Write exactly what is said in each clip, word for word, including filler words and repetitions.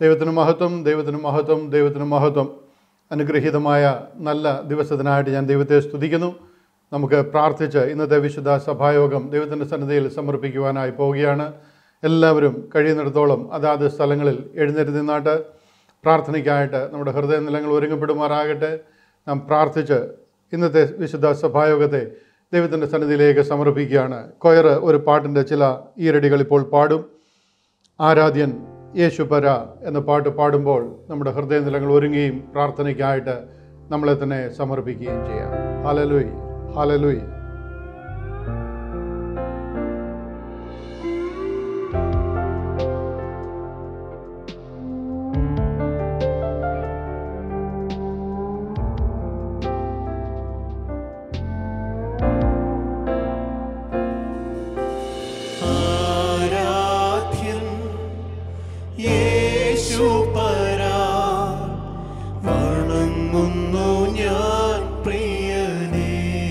ദൈവത്തിനു മഹത്വം ദൈവത്തിനു മഹത്വം ദൈവത്തിനു മഹത്വം. അനുഗ്രഹീതമായ നല്ല ദിവസത്തിനായിട്ട് ഞാൻ ദൈവത്തെ സ്തുതിക്കുന്നു. നമുക്ക് പ്രാർത്ഥിച്ച് ഇന്നത്തെ വിശുദ്ധ സഭായോഗം ദൈവത്തിൻ്റെ സന്നിധിയിൽ സമർപ്പിക്കുവാനായി പോവുകയാണ്. എല്ലാവരും കഴിയുന്നിടത്തോളം അതാത് സ്ഥലങ്ങളിൽ എഴുന്നേറ്റ് നിന്നാട്ട് പ്രാർത്ഥനയ്ക്കായിട്ട് നമ്മുടെ ഹൃദയനിലങ്ങൾ ഒരുങ്ങപ്പെടുമാറാകട്ടെ. നാം പ്രാർത്ഥിച്ച് ഇന്നത്തെ വിശുദ്ധ സഭായോഗത്തെ ദൈവത്തിൻ്റെ സന്നിധിയിലേക്ക് സമർപ്പിക്കുകയാണ്. കൊയർ ഒരു പാട്ടിൻ്റെ ചില ഈരടികൾ ഇപ്പോൾ പാടും. ആരാധ്യൻ യേശുപര എന്ന പാട്ട് പാടുമ്പോൾ നമ്മുടെ ഹൃദയനിലങ്ങൾ ഒരുങ്ങുകയും പ്രാർത്ഥനയ്ക്കായിട്ട് നമ്മളെ തന്നെ സമർപ്പിക്കുകയും ചെയ്യാം. Hallelujah, hallelujah. Unul ne-a prietenit.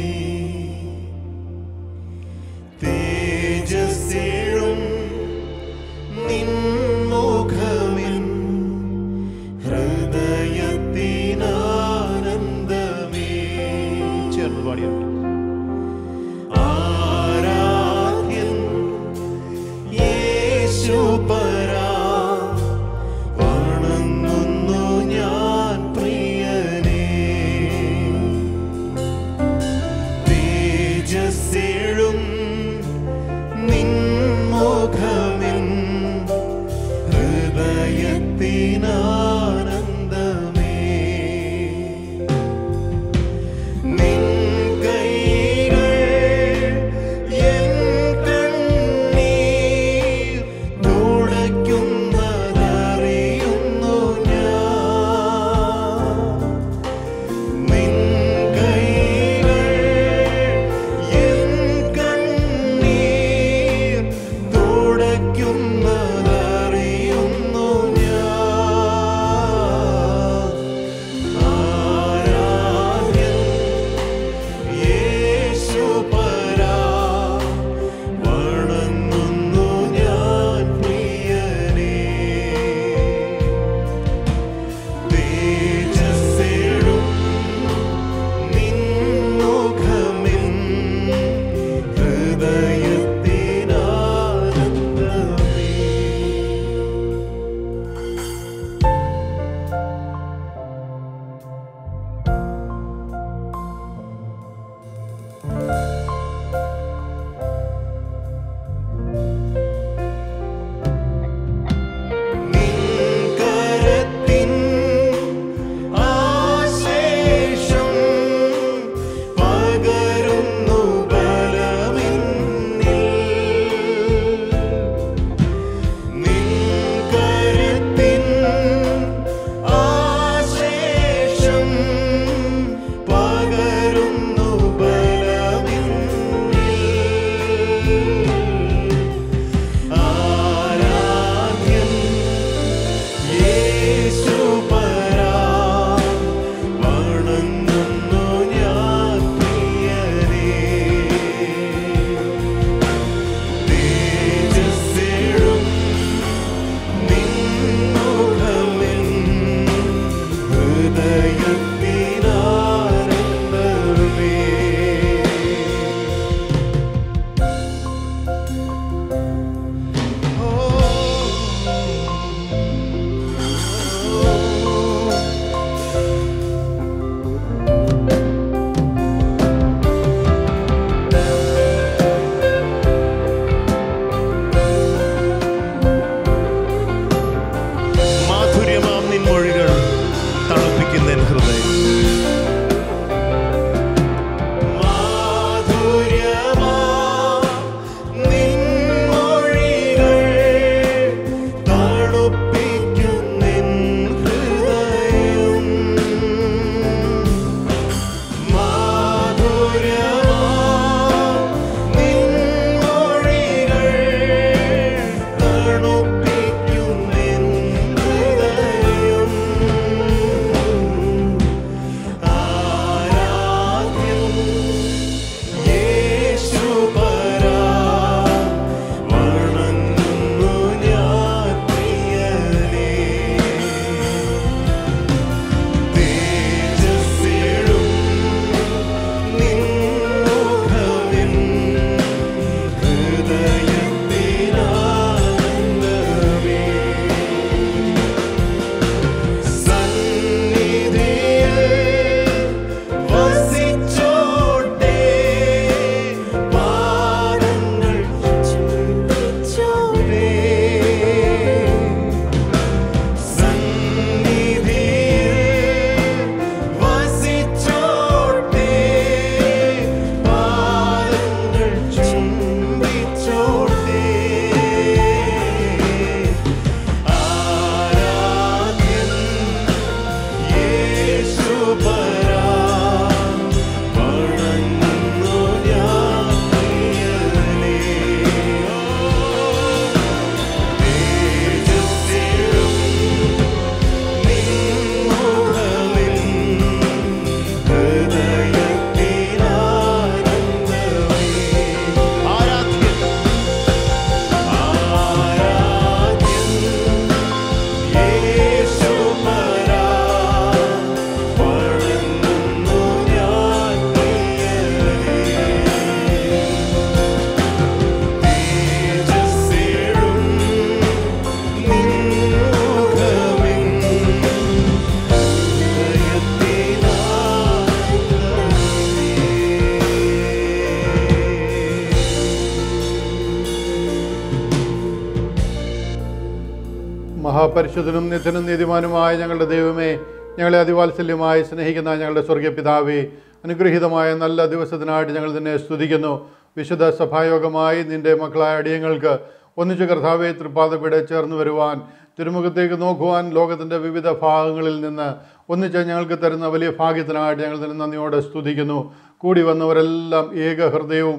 മഹാപരിശുദ്ധനും നിത്യനും നീതിമാനുമായ ഞങ്ങളുടെ ദൈവമേ, ഞങ്ങളെ അതിവാത്സല്യമായി സ്നേഹിക്കുന്ന ഞങ്ങളുടെ സ്വർഗ്ഗീയ പിതാവേ, അനുഗ്രഹീതമായ നല്ല ദിവസത്തിനായിട്ട് ഞങ്ങൾ നിന്നെ സ്തുതിക്കുന്നു. വിശുദ്ധ സഭായോഗമായി നിൻ്റെ മക്കളായ അടിയങ്ങൾക്ക് ഒന്നിച്ചു കർത്താവെ തൃപ്പാദപീഠ ചേർന്ന് വരുവാൻ, തിരുമുഖത്തേക്ക് നോക്കുവാൻ ലോകത്തിൻ്റെ വിവിധ ഭാഗങ്ങളിൽ നിന്ന് ഒന്നിച്ച് ഞങ്ങൾക്ക് തരുന്ന വലിയ ഭാഗ്യത്തിനായിട്ട് ഞങ്ങൾ നിന്നെ നന്ദിയോടെ സ്തുതിക്കുന്നു. കൂടി വന്നവരെല്ലാം ഏക ഹൃദയവും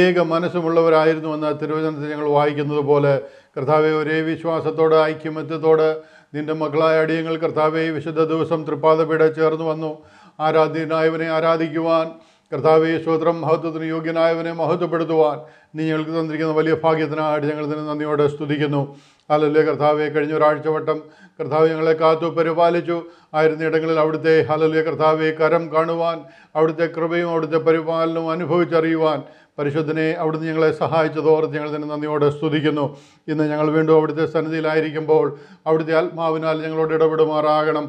ഏക മനസ്സുമുള്ളവരായിരുന്നുവെന്ന് തിരുവചനത്തിൽ ഞങ്ങൾ വായിക്കുന്നത് പോലെ, കർത്താവെ ഒരേ വിശ്വാസത്തോടെ ഐക്യമത്യത്തോടെ നിൻ്റെ മക്കളായ അടിയങ്ങൾ കർത്താവെ വിശുദ്ധ ദിവസം തൃപ്പാദപീഠ ചേർന്ന് വന്നു. ആരാധ്യനായവനെ ആരാധിക്കുവാൻ, കർത്താവെ സ്വത്രം മഹത്വത്തിന് യോഗ്യനായവനെ മഹത്വപ്പെടുത്തുവാൻ നീ ഞങ്ങൾക്ക് തന്നിരിക്കുന്ന വലിയ ഭാഗ്യത്തിനായിട്ട് ഞങ്ങൾ നിന്നെ നന്ദിയോടെ സ്തുതിക്കുന്നു. ഹല്ലേലൂയ കർത്താവെ, കഴിഞ്ഞ ഒരാഴ്ച വട്ടം കർത്താവ് ഞങ്ങളെ കാത്തു പരിപാലിച്ചു. ആയിരുന്ന ഇടങ്ങളിൽ അവിടുത്തെ ഹല്ലേലൂയ കർത്താവെ കരം കാണുവാൻ, അവിടുത്തെ കൃപയും അവിടുത്തെ പരിപാലനവും അനുഭവിച്ചറിയുവാൻ പരിശുദ്ധനെ അവിടുന്ന് ഞങ്ങളെ സഹായിച്ചതോർത്ത് ഞങ്ങൾ തന്നെ നന്ദിയോടെ സ്തുതിക്കുന്നു. ഇന്ന് ഞങ്ങൾ വീണ്ടും അവിടുത്തെ സന്നിധിയിലായിരിക്കുമ്പോൾ അവിടുത്തെ ആത്മാവിനാൽ ഞങ്ങളോട് ഇടപെടുമാറാകണം.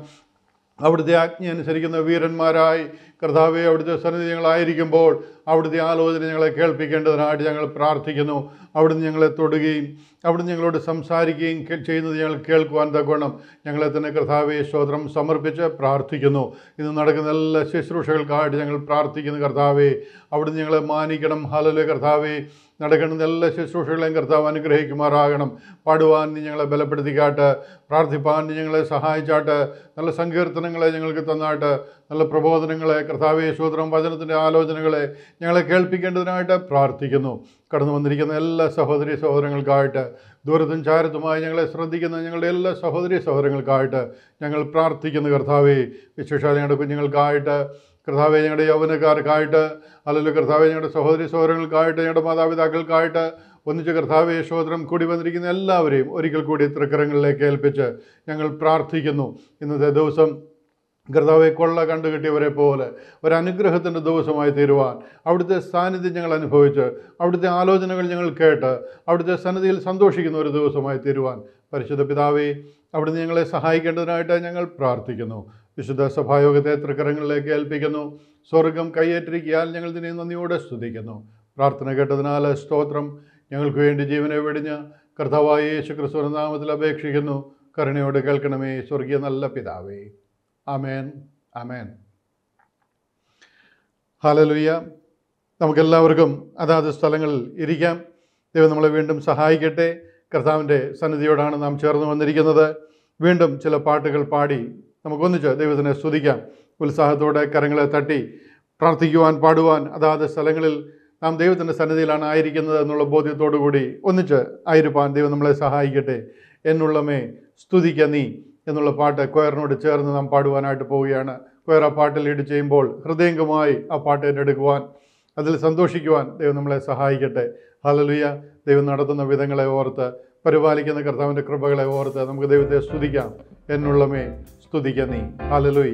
അവിടുത്തെ ആജ്ഞ അനുസരിക്കുന്ന വീരന്മാരായി കർത്താവെ അവിടുത്തെ സന്നിധി ഞങ്ങളായിരിക്കുമ്പോൾ അവിടുത്തെ ആലോചന ഞങ്ങളെ കേൾപ്പിക്കേണ്ടതിനായിട്ട് ഞങ്ങൾ പ്രാർത്ഥിക്കുന്നു. അവിടുന്ന് ഞങ്ങളെ തൊടുകയും അവിടുന്ന് ഞങ്ങളോട് സംസാരിക്കുകയും ചെയ്യുന്നത് ഞങ്ങൾ കേൾക്കുവാൻ തക്കവണ്ണം ഞങ്ങളെ തന്നെ കർത്താവെ സ്തോത്രം സമർപ്പിച്ച് പ്രാർത്ഥിക്കുന്നു. ഇന്ന് നടക്കുന്ന എല്ലാ ശുശ്രൂഷകൾക്കായിട്ട് ഞങ്ങൾ പ്രാർത്ഥിക്കുന്നു. കർത്താവെ അവിടുന്ന് ഞങ്ങളെ മാനിക്കണം. ഹല്ലേലൂയ കർത്താവെ, നടക്കുന്ന എല്ലാ ശുശ്രൂഷകളെയും കർത്താവ് അനുഗ്രഹിക്കുമാറാകണം. പാടുവാൻ നീ ഞങ്ങളെ ബലപ്പെടുത്തിക്കാട്ട്, പ്രാർത്ഥിപ്പാൻ നീ ഞങ്ങളെ സഹായിച്ചാട്ട്, നല്ല സങ്കീർത്തനങ്ങളെ ഞങ്ങൾക്ക് തന്നാട്ട്, നല്ല പ്രബോധനങ്ങളെ കർത്താവെ സ്തോത്രം വചനത്തിൻ്റെ ആലോചനകളെ ഞങ്ങളെ കേൾപ്പിക്കേണ്ടതിനായിട്ട് പ്രാർത്ഥിക്കുന്നു. കടന്നു വന്നിരിക്കുന്ന എല്ലാ സഹോദരീ സഹോദരങ്ങൾക്കായിട്ട്, ദൂരത്തും ചാരത്തുമായി ഞങ്ങളെ ശ്രദ്ധിക്കുന്ന ഞങ്ങളുടെ എല്ലാ സഹോദരീ സഹോദരങ്ങൾക്കായിട്ട് ഞങ്ങൾ പ്രാർത്ഥിക്കുന്നു. കർത്താവെ വിശേഷാൽ ഞങ്ങളുടെ കുഞ്ഞുങ്ങൾക്കായിട്ട്, കർത്താവെ ഞങ്ങളുടെ യൗവനക്കാർക്കായിട്ട്, അല്ലെങ്കിൽ കർത്താവെ ഞങ്ങളുടെ സഹോദരീ സഹോദരങ്ങൾക്കായിട്ട്, ഞങ്ങളുടെ മാതാപിതാക്കൾക്കായിട്ട് ഒന്നിച്ച് കർത്താവെ സ്തോത്രം കൂടി വന്നിരിക്കുന്ന എല്ലാവരെയും ഒരിക്കൽ കൂടി തൃക്കരങ്ങളിലേക്ക് ഏൽപ്പിച്ച് ഞങ്ങൾ പ്രാർത്ഥിക്കുന്നു. ഇന്നത്തെ ദിവസം കർത്താവെ കൊള്ള കണ്ടു കിട്ടിയവരെ പോലെ ഒരനുഗ്രഹത്തിൻ്റെ ദിവസമായി തീരുവാൻ അവിടുത്തെ സാന്നിധ്യം ഞങ്ങൾ അനുഭവിച്ച് അവിടുത്തെ ആലോചനകൾ ഞങ്ങൾ കേട്ട് അവിടുത്തെ സന്നിധിയിൽ സന്തോഷിക്കുന്ന ഒരു ദിവസമായി തീരുവാൻ പരിശുദ്ധ പിതാവേ അവിടുന്ന് ഞങ്ങളെ സഹായിക്കേണ്ടതിനായിട്ട് ഞങ്ങൾ പ്രാർത്ഥിക്കുന്നു. വിശുദ്ധ സഭായോഗത്തെ തൃക്കരങ്ങളിലേക്ക് ഏൽപ്പിക്കുന്നു. സ്വർഗം കയ്യേറ്റിരിക്കാൻ ഞങ്ങൾ ഇതിനെ നന്ദിയോടെ സ്തുതിക്കുന്നു. പ്രാർത്ഥന കേട്ടതിനാൽ സ്തോത്രം. ഞങ്ങൾക്ക് വേണ്ടി ജീവനെ വെടിഞ്ഞ് കർത്താവായ യേശു ക്രിസ്തുവിന്റെ നാമത്തിൽ അപേക്ഷിക്കുന്നു. കരുണയോട് കേൾക്കണമേ സ്വർഗീയ നല്ല പിതാവേ. ആമേൻ, ആമേൻ. ഹല്ലേലൂയ. നമുക്കെല്ലാവർക്കും അതാത് സ്ഥലങ്ങളിൽ ഇരിക്കാം. ദൈവം നമ്മളെ വീണ്ടും സഹായിക്കട്ടെ. കർത്താവിൻ്റെ സന്നിധിയോടാണ് നാം ചേർന്ന് വന്നിരിക്കുന്നത്. വീണ്ടും ചില പാട്ടുകൾ പാടി നമുക്കൊന്നിച്ച് ദൈവത്തിനെ സ്തുതിക്കാം. ഉത്സാഹത്തോടെ കരങ്ങളെ തട്ടി പ്രാർത്ഥിക്കുവാൻ, പാടുവാൻ അതാത് സ്ഥലങ്ങളിൽ നാം ദൈവത്തിൻ്റെ സന്നിധിയിലാണ് ആയിരിക്കുന്നത് എന്നുള്ള ബോധ്യത്തോടു കൂടി ഒന്നിച്ച് ആയിരിപ്പാൻ ദൈവം നമ്മളെ സഹായിക്കട്ടെ. എന്നുള്ളമേ സ്തുതിക്ക നീ എന്നുള്ള പാട്ട് കൊയറിനോട് ചേർന്ന് നാം പാടുവാനായിട്ട് പോവുകയാണ്. കൊയർ ആ പാട്ട് ലീഡ് ചെയ്യുമ്പോൾ ഹൃദയംഗമായി ആ പാട്ട് ഏറ്റെടുക്കുവാൻ, അതിൽ സന്തോഷിക്കുവാൻ ദൈവം നമ്മളെ സഹായിക്കട്ടെ. ഹല്ലേലൂയ. ദൈവം നടത്തുന്ന വിധങ്ങളെ ഓർത്ത്, പരിപാലിക്കുന്ന കർത്താവിൻ്റെ കൃപകളെ ഓർത്ത് നമുക്ക് ദൈവത്തെ സ്തുതിക്കാം. എന്നുള്ളമേ സ്തുതിക്ക നീ. ഹല്ലേലൂയ.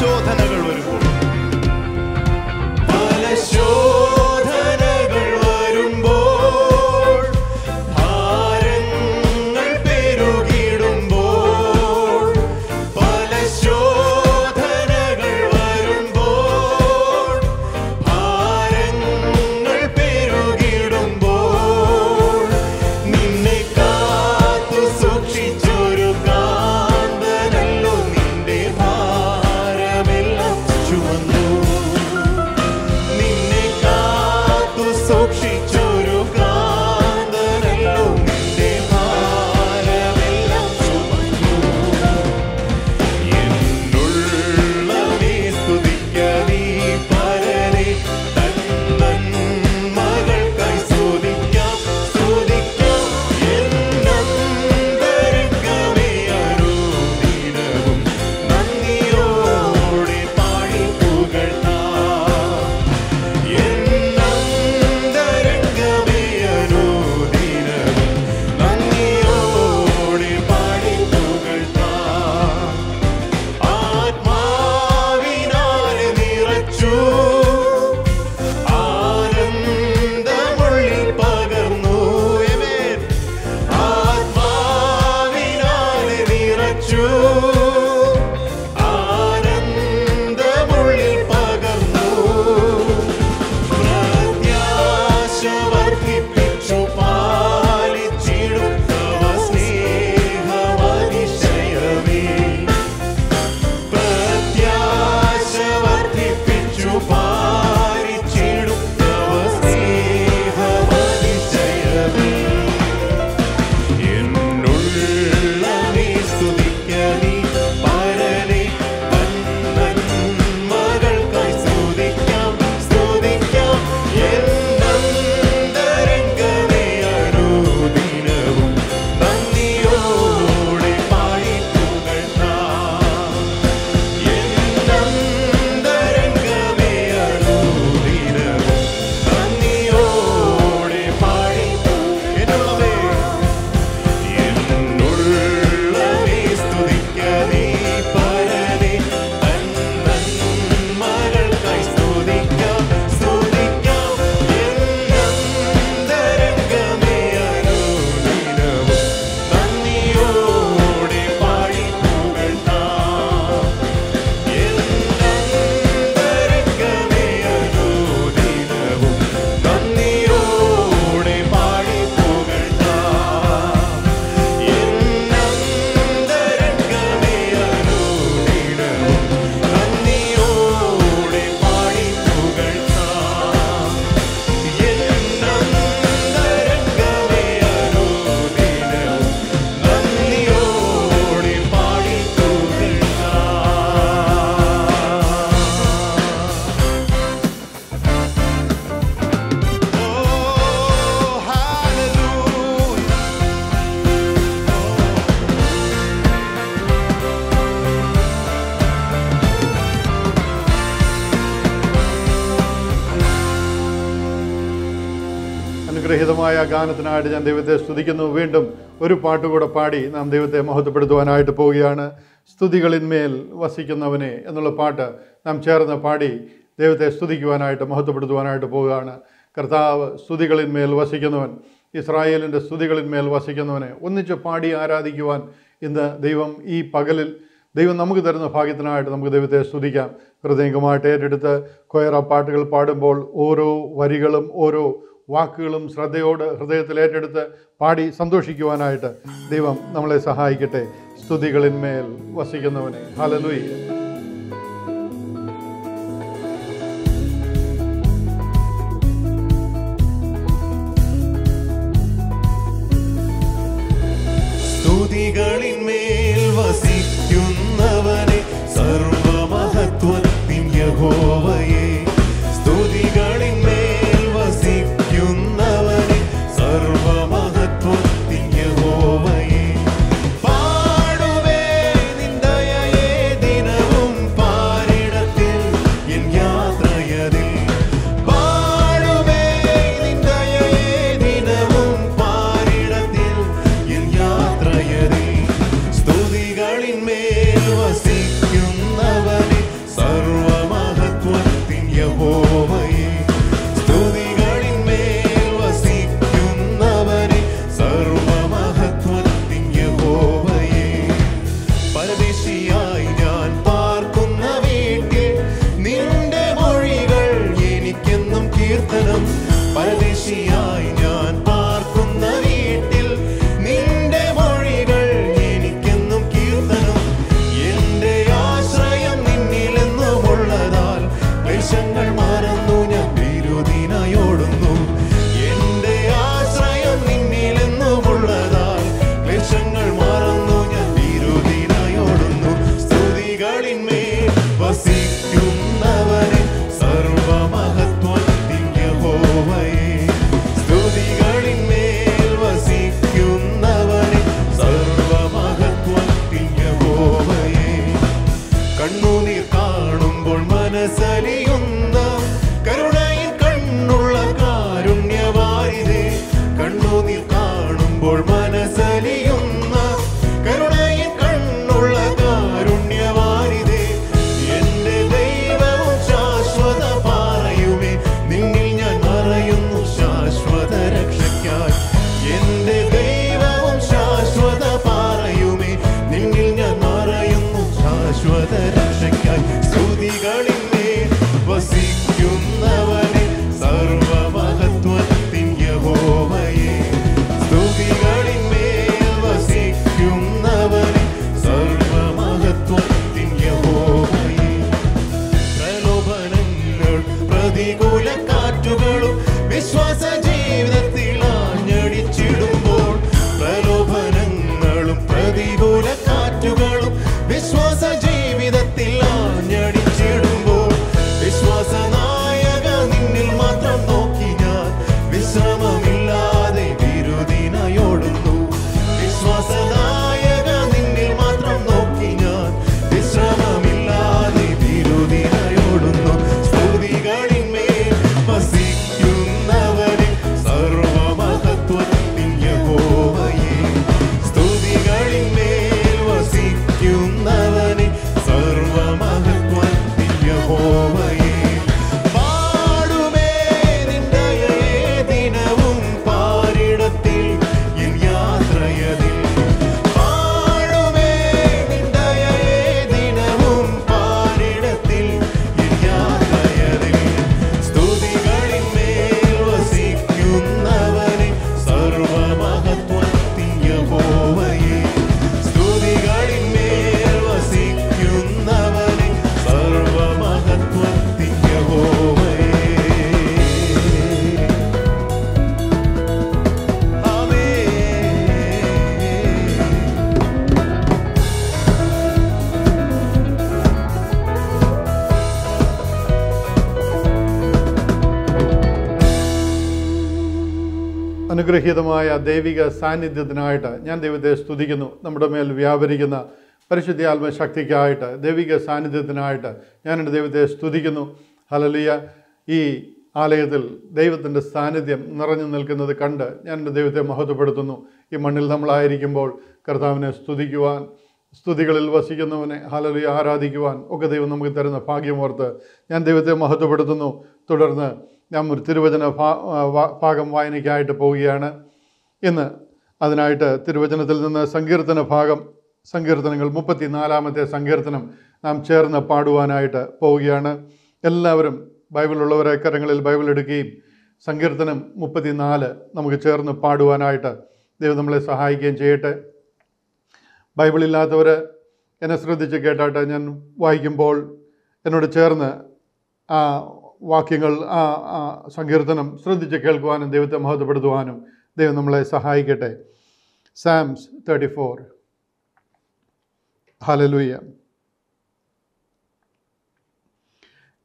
ശോധനകൾ വരുമ്പോൾ പല ശോധനകൾ വരുമ്പോൾ ഭാരങ്ങൾ പെരുകിടുമ്പോൾ പല ശോധനകൾ വരുമ്പോൾ ഭാരങ്ങൾ പെരുകിടുമ്പോൾ നിന്നെ കാത്തു സൂക്ഷിച്ചു ഗാനത്തിനായിട്ട് ഞാൻ ദൈവത്തെ സ്തുതിക്കുന്നു. വീണ്ടും ഒരു പാട്ടുകൂടെ പാടി നാം ദൈവത്തെ മഹത്വപ്പെടുത്തുവാനായിട്ട് പോവുകയാണ്. സ്തുതികളിന്മേൽ വസിക്കുന്നവനെ എന്നുള്ള പാട്ട് നാം ചേർന്ന് പാടി ദൈവത്തെ സ്തുതിക്കുവാനായിട്ട് മഹത്വപ്പെടുത്തുവാനായിട്ട് പോവുകയാണ്. കർത്താവ് സ്തുതികളിന്മേൽ വസിക്കുന്നവൻ, ഇസ്രായേലിൻ്റെ സ്തുതികളിന്മേൽ വസിക്കുന്നവനെ ഒന്നിച്ച് പാടി ആരാധിക്കുവാൻ ഇന്ന് ദൈവം ഈ പകലിൽ ദൈവം നമുക്ക് തരുന്ന ഭാഗ്യത്തിനായിട്ട് നമുക്ക് ദൈവത്തെ സ്തുതിക്കാം. ഹൃദയംഗമായിട്ട് ഏറ്റെടുത്ത് കൊയറ പാട്ടുകൾ പാടുമ്പോൾ ഓരോ വരികളും ഓരോ വാക്കുകളും ശ്രദ്ധയോട് ഹൃദയത്തിൽ ഏറ്റെടുത്ത് പാടി സന്തോഷിക്കുവാനായിട്ട് ദൈവം നമ്മളെ സഹായിക്കട്ടെ. സ്തുതികളിന്മേൽ വസിക്കുന്നവനെ. ഹല്ലേലൂയ. സ്തുതികളിന്മേൽ വസിക്കുന്നവനെ, സർവമഹത്വത്തിൻ യഹോവയെ, സ്തുതികളിന്മേൽ അനുഗ്രഹീതമായ ദൈവിക സാന്നിധ്യത്തിനായിട്ട് ഞാൻ ദൈവത്തെ സ്തുതിക്കുന്നു. നമ്മുടെ മേൽ വ്യാപരിക്കുന്ന പരിശുദ്ധ ആത്മശക്തിക്കായിട്ട് ദൈവിക സാന്നിധ്യത്തിനായിട്ട് ഞാൻ എൻ്റെ ദൈവത്തെ സ്തുതിക്കുന്നു. ഹല്ലേലൂയ. ഈ ആലയത്തിൽ ദൈവത്തിൻ്റെ സാന്നിധ്യം നിറഞ്ഞു നിൽക്കുന്നത് കണ്ട് ഞാൻ എൻ്റെ ദൈവത്തെ മഹത്വപ്പെടുത്തുന്നു. ഈ മണ്ണിൽ നമ്മളായിരിക്കുമ്പോൾ കർത്താവിനെ സ്തുതിക്കുവാൻ, സ്തുതികളിൽ വസിക്കുന്നവനെ ഹല്ലേലൂയ ആരാധിക്കുവാൻ ഒക്കെ ദൈവം നമുക്ക് തരുന്ന ഭാഗ്യമോർത്ത് ഞാൻ ദൈവത്തെ മഹത്വപ്പെടുത്തുന്നു. തുടർന്ന് ഞാൻ ഒരു തിരുവചന ഭാഗം വായനയ്ക്കായിട്ട് പോവുകയാണ് ഇന്ന്. അതിനായിട്ട് തിരുവചനത്തിൽ നിന്ന് സങ്കീർത്തന ഭാഗം, സങ്കീർത്തനങ്ങൾ മുപ്പത്തി നാലാമത്തെ സങ്കീർത്തനം നാം ചേർന്ന് പാടുവാനായിട്ട് പോവുകയാണ്. എല്ലാവരും ബൈബിളുള്ളവരെ കരങ്ങളിൽ ബൈബിൾ എടുക്കുകയും സങ്കീർത്തനം മുപ്പത്തി നാല് നമുക്ക് ചേർന്ന് പാടുവാനായിട്ട് ദൈവം നമ്മളെ സഹായിക്കുകയും ചെയ്യട്ടെ. ബൈബിളില്ലാത്തവർ എന്നെ ശ്രദ്ധിച്ച് കേട്ടായിട്ട് ഞാൻ വായിക്കുമ്പോൾ എന്നോട് ചേർന്ന് ആ വാക്യങ്ങൾ, ആ സങ്കീർത്തനം ശ്രദ്ധിച്ച് കേൾക്കുവാനും ദൈവത്തെ മഹത്വപ്പെടുത്തുവാനും ദൈവം നമ്മളെ സഹായിക്കട്ടെ. Psalms thirty four. ഹല്ലേലൂയ.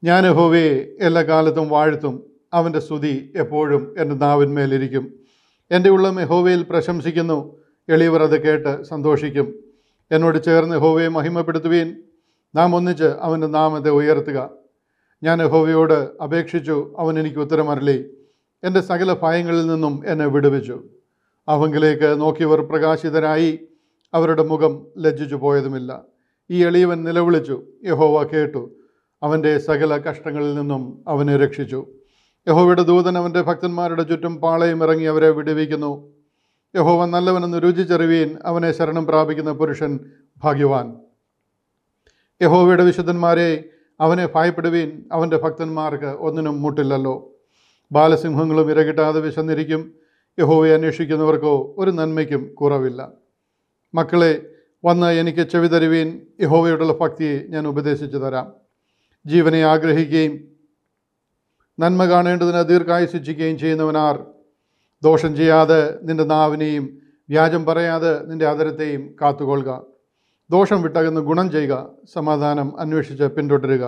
ഞാൻ യഹോവയെ എല്ലാ കാലത്തും വാഴ്ത്തും, അവൻ്റെ സ്തുതി എപ്പോഴും എൻ്റെ നാവിന്മേലിരിക്കും. എൻ്റെ ഉള്ളം യഹോവയിൽ പ്രശംസിക്കുന്നു, എളിയവർ അത് കേട്ട് സന്തോഷിക്കും. എന്നോട് ചേർന്ന് യഹോവയെ മഹിമപ്പെടുത്തുവീൻ, നാം ഒന്നിച്ച് അവൻ്റെ നാമത്തെ ഉയർത്തുക. ഞാൻ യഹോവയോട് അപേക്ഷിച്ചു, അവൻ എനിക്ക് ഉത്തരമരളി, എൻ്റെ സകല ഭയങ്ങളിൽ നിന്നും എന്നെ വിടുവിച്ചു. അവങ്കിലേക്ക് നോക്കിയവർ പ്രകാശിതരായി, അവരുടെ മുഖം ലജ്ജിച്ചു പോയതുമില്ല. ഈ എളിയവൻ നിലവിളിച്ചു, യഹോവ കേട്ടു, അവൻ്റെ സകല കഷ്ടങ്ങളിൽ നിന്നും അവനെ രക്ഷിച്ചു. യഹോവയുടെ ദൂതൻ അവൻ്റെ ഭക്തന്മാരുടെ ചുറ്റും പാളയം ഇറങ്ങി അവരെ വിടുവിക്കുന്നു. യഹോവ നല്ലവനെന്ന് രുചിച്ചറിവീൻ, അവനെ ശരണം പ്രാപിക്കുന്ന പുരുഷൻ ഭാഗ്യവാൻ. യഹോവയുടെ വിശുദ്ധന്മാരെ, അവനെ ഭയപ്പെടുവീൻ, അവൻ്റെ ഭക്തന്മാർക്ക് ഒന്നിനും മുട്ടില്ലല്ലോ. ബാലസിംഹങ്ങളും ഇരകിട്ടാതെ വിശന്നിരിക്കും, യഹോവയെ അന്വേഷിക്കുന്നവർക്കോ ഒരു നന്മയ്ക്കും കുറവില്ല. മക്കളെ, വന്ന് എനിക്ക് ചെവി തരുവീൻ, യഹോവയോടുള്ള ഭക്തിയെ ഞാൻ ഉപദേശിച്ചു തരാം. ജീവനെ ആഗ്രഹിക്കുകയും നന്മ കാണേണ്ടതിന് ദീർഘായുസിക്കുകയും ചെയ്യുന്നവനാർ? ദോഷം ചെയ്യാതെ നിൻ്റെ നാവിനെയും വ്യാജം പറയാതെ നിൻ്റെ അധരത്തെയും കാത്തുകൊള്ളുക. ദോഷം വിട്ടകന്ന് ഗുണം ചെയ്യുക, സമാധാനം അന്വേഷിച്ച് പിന്തുടരുക.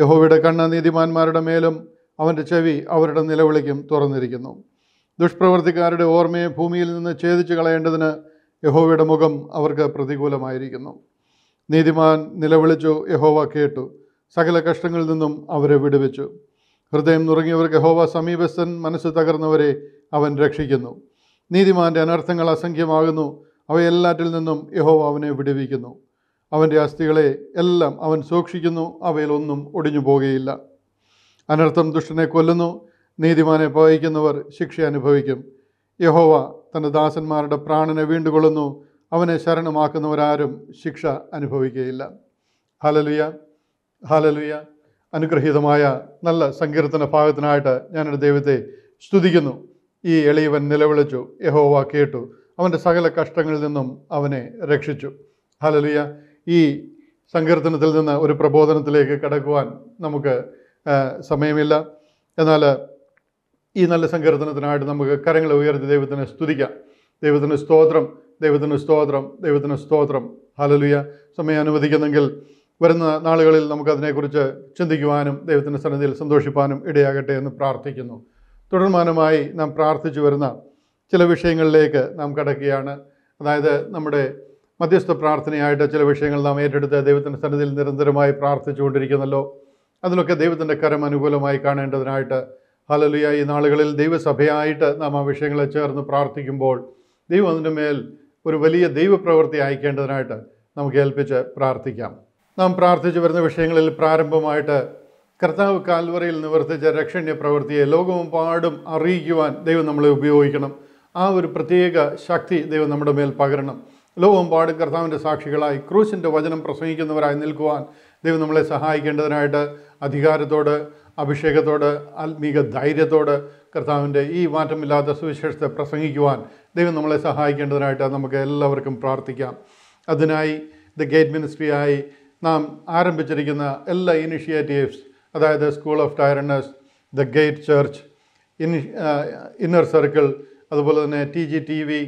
യഹോവയുടെ കണ്ണ് നീതിമാന്മാരുടെ മേലും അവൻ്റെ ചെവി അവരുടെ നിലവിളിക്കും തുറന്നിരിക്കുന്നു. ദുഷ്പ്രവർത്തിക്കാരുടെ ഓർമ്മയെ ഭൂമിയിൽ നിന്ന് ഛേദിച്ചു കളയേണ്ടതിന് യഹോവയുടെ മുഖം അവർക്ക് പ്രതികൂലമായിരിക്കുന്നു. നീതിമാൻ നിലവിളിച്ചു, യഹോവ കേട്ടു, സകല കഷ്ടങ്ങളിൽ നിന്നും അവരെ വിടുവിച്ചു. ഹൃദയം നുറുങ്ങിയവർക്ക് യഹോവ സമീപസ്ഥൻ, മനസ്സ് തകർന്നവരെ അവൻ രക്ഷിക്കുന്നു. നീതിമാൻ്റെ അനർത്ഥങ്ങൾ അസംഖ്യമാകുന്നു, അവയെല്ലാറ്റിൽ നിന്നും യഹോവ അവനെ വിടുവിക്കുന്നു. അവൻ്റെ അസ്ഥികളെ എല്ലാം അവൻ സൂക്ഷിക്കുന്നു, അവയിലൊന്നും ഒടിഞ്ഞു പോകുകയില്ല. അനർത്ഥം ദുഷ്ടനെ കൊല്ലുന്നു, നീതിമാനെ പകയ്ക്കുന്നവർ ശിക്ഷ അനുഭവിക്കും. യഹോവ തൻ്റെ ദാസന്മാരുടെ പ്രാണനെ വീണ്ടുകൊള്ളുന്നു, അവനെ ശരണമാക്കുന്നവരാരും ശിക്ഷ അനുഭവിക്കുകയില്ല. Hallelujah. Hallelujah. അനുഗ്രഹീതമായ നല്ല സങ്കീർത്തന ഭാഗത്തിനായിട്ട് ഞാനെൻ്റെ ദൈവത്തെ സ്തുതിക്കുന്നു. ഈ എളിയവൻ നിലവിളിച്ചു, യഹോവ കേട്ടു, അവൻ്റെ സകല കഷ്ടങ്ങളിൽ നിന്നും അവനെ രക്ഷിച്ചു. ഹല്ലേലൂയ. ഈ സങ്കീർത്തനത്തിൽ നിന്ന് ഒരു പ്രബോധനത്തിലേക്ക് കടക്കുവാൻ നമുക്ക് സമയമില്ല. എന്നാൽ ഈ നല്ല സങ്കീർത്തനത്തിനായിട്ട് നമുക്ക് കരങ്ങൾ ഉയർത്തി ദൈവത്തിനെ സ്തുതിക്കാം. ദൈവത്തിന് സ്തോത്രം, ദൈവത്തിന് സ്തോത്രം, ദൈവത്തിന് സ്തോത്രം. ഹല്ലേലൂയ. സമയം അനുവദിക്കുന്നെങ്കിൽ വരുന്ന നാളുകളിൽ നമുക്കതിനെക്കുറിച്ച് ചിന്തിക്കുവാനും ദൈവത്തിൻ്റെ സന്നിധിയിൽ സന്തോഷിപ്പാനും ഇടയാകട്ടെ എന്ന് പ്രാർത്ഥിക്കുന്നു. തുടർമാനമായി നാം പ്രാർത്ഥിച്ചു വരുന്ന ചില വിഷയങ്ങളിലേക്ക് നാം കടക്കുകയാണ്. അതായത് നമ്മുടെ മധ്യസ്ഥ പ്രാർത്ഥനയായിട്ട് ചില വിഷയങ്ങൾ നാം ഏറ്റെടുത്ത് ദൈവത്തിൻ്റെ സന്നിധിയിൽ നിരന്തരമായി പ്രാർത്ഥിച്ചു കൊണ്ടിരിക്കുന്നല്ലോ. അതിലൊക്കെ ദൈവത്തിൻ്റെ കരം അനുകൂലമായി കാണേണ്ടതിനായിട്ട് ഹല്ലേലൂയ ഈ നാളുകളിൽ ദൈവസഭയായിട്ട് നാം ആ വിഷയങ്ങളെ ചേർന്ന് പ്രാർത്ഥിക്കുമ്പോൾ ദൈവം അതിൻ്റെ മേൽ ഒരു വലിയ ദൈവപ്രവൃത്തി അയക്കേണ്ടതിനായിട്ട് നമുക്ക് ഏൽപ്പിച്ച് പ്രാർത്ഥിക്കാം. നാം പ്രാർത്ഥിച്ചു വരുന്ന വിഷയങ്ങളിൽ പ്രാരംഭമായിട്ട് കർത്താവ് കാൽവറിയിൽ നിവർത്തിച്ച രക്ഷണ്യ പ്രവൃത്തിയെ ലോകമെമ്പാടും അറിയിക്കുവാൻ ദൈവം നമ്മളെ ഉപയോഗിക്കണം. ആ ഒരു പ്രത്യേക ശക്തി ദൈവം നമ്മുടെ മേൽ പകരണം. ലോകമെമ്പാടും കർത്താവിൻ്റെ സാക്ഷികളായി ക്രൂശിൻ്റെ വചനം പ്രസംഗിക്കുന്നവരായി നിൽക്കുവാൻ ദൈവം നമ്മളെ സഹായിക്കേണ്ടതിനായിട്ട് അധികാരത്തോട്, അഭിഷേകത്തോട്, ആത്മീക ധൈര്യത്തോട് കർത്താവിൻ്റെ ഈ മാറ്റമില്ലാത്ത സുവിശേഷത്തെ പ്രസംഗിക്കുവാൻ ദൈവം നമ്മളെ സഹായിക്കേണ്ടതിനായിട്ട് നമുക്ക് എല്ലാവർക്കും പ്രാർത്ഥിക്കാം. അതിനായി ദ ഗേറ്റ് മിനിസ്ട്രി ആയി നാം ആരംഭിച്ചിരിക്കുന്ന എല്ലാ ഇനിഷ്യേറ്റീവ്സ്, അതായത് school of Tyrannus, the gate church, ഇനി ഇന്നർ സർക്കിൾ, അതുപോലെ തന്നെ ടി ജി ടി വി,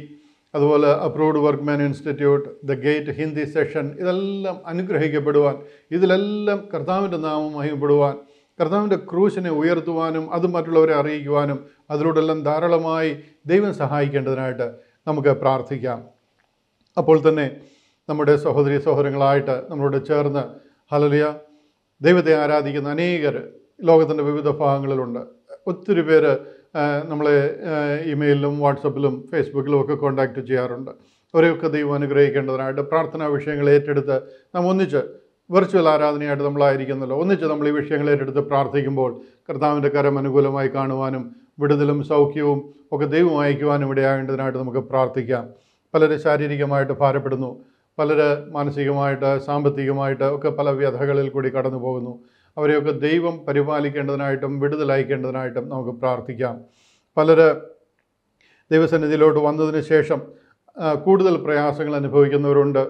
അതുപോലെ approved workman institute, the gate Hindi session, ഇതെല്ലാം അനുഗ്രഹിക്കപ്പെടുവാൻ, ഇതിലെല്ലാം കർത്താവിൻ്റെ നാമം മഹിമപ്പെടുവാൻ, കർത്താവിൻ്റെ ക്രൂശിനെ ഉയർത്തുവാനും അത് മറ്റുള്ളവരെ അറിയിക്കുവാനും അതിലൂടെല്ലാം ധാരാളമായി ദൈവം സഹായിക്കേണ്ടതിനായിട്ട് നമുക്ക് പ്രാർത്ഥിക്കാം. അപ്പോൾ തന്നെ നമ്മുടെ സഹോദരി സഹോദരങ്ങളായിട്ട് നമ്മളോട് ചേർന്ന് ഹല്ലേലൂയ ദൈവത്തെ ആരാധിക്കുന്ന അനേകർ ലോകത്തിൻ്റെ വിവിധ ഭാഗങ്ങളിലുണ്ട്. ഒത്തിരി പേര് നമ്മളെ ഇമെയിലും വാട്സപ്പിലും ഫേസ്ബുക്കിലും ഒക്കെ കോൺടാക്റ്റ് ചെയ്യാറുണ്ട്. അവരെയൊക്കെ ദൈവം അനുഗ്രഹിക്കേണ്ടതിനായിട്ട് പ്രാർത്ഥനാ വിഷയങ്ങൾ ഏറ്റെടുത്ത് നാം ഒന്നിച്ച് വെർച്വൽ ആരാധനയായിട്ട് നമ്മളായിരിക്കുന്നല്ലോ, ഒന്നിച്ച് നമ്മൾ ഈ വിഷയങ്ങൾ ഏറ്റെടുത്ത് പ്രാർത്ഥിക്കുമ്പോൾ കർത്താവിൻ്റെ കരം അനുകൂലമായി കാണുവാനും വിടുതലും സൗഖ്യവും ഒക്കെ ദൈവം അയക്കുവാനും ഇടയാകേണ്ടതിനായിട്ട് നമുക്ക് പ്രാർത്ഥിക്കാം. പലരെ ശാരീരികമായിട്ട് ഭാരപ്പെടുന്നു, പലര് മാനസികമായിട്ട്, സാമ്പത്തികമായിട്ട് ഒക്കെ പല വ്യഥകളിൽ കൂടി കടന്നു പോകുന്നു. അവരെയൊക്കെ ദൈവം പരിപാലിക്കേണ്ടതിനായിട്ടും വിടുതൽ അയക്കേണ്ടതിനായിട്ടും നമുക്ക് പ്രാർത്ഥിക്കാം. പലര് ദൈവസന്നിധിയിലോട്ട് വന്നതിന് ശേഷം കൂടുതൽ പ്രയാസങ്ങൾ അനുഭവിക്കുന്നവരുണ്ട്,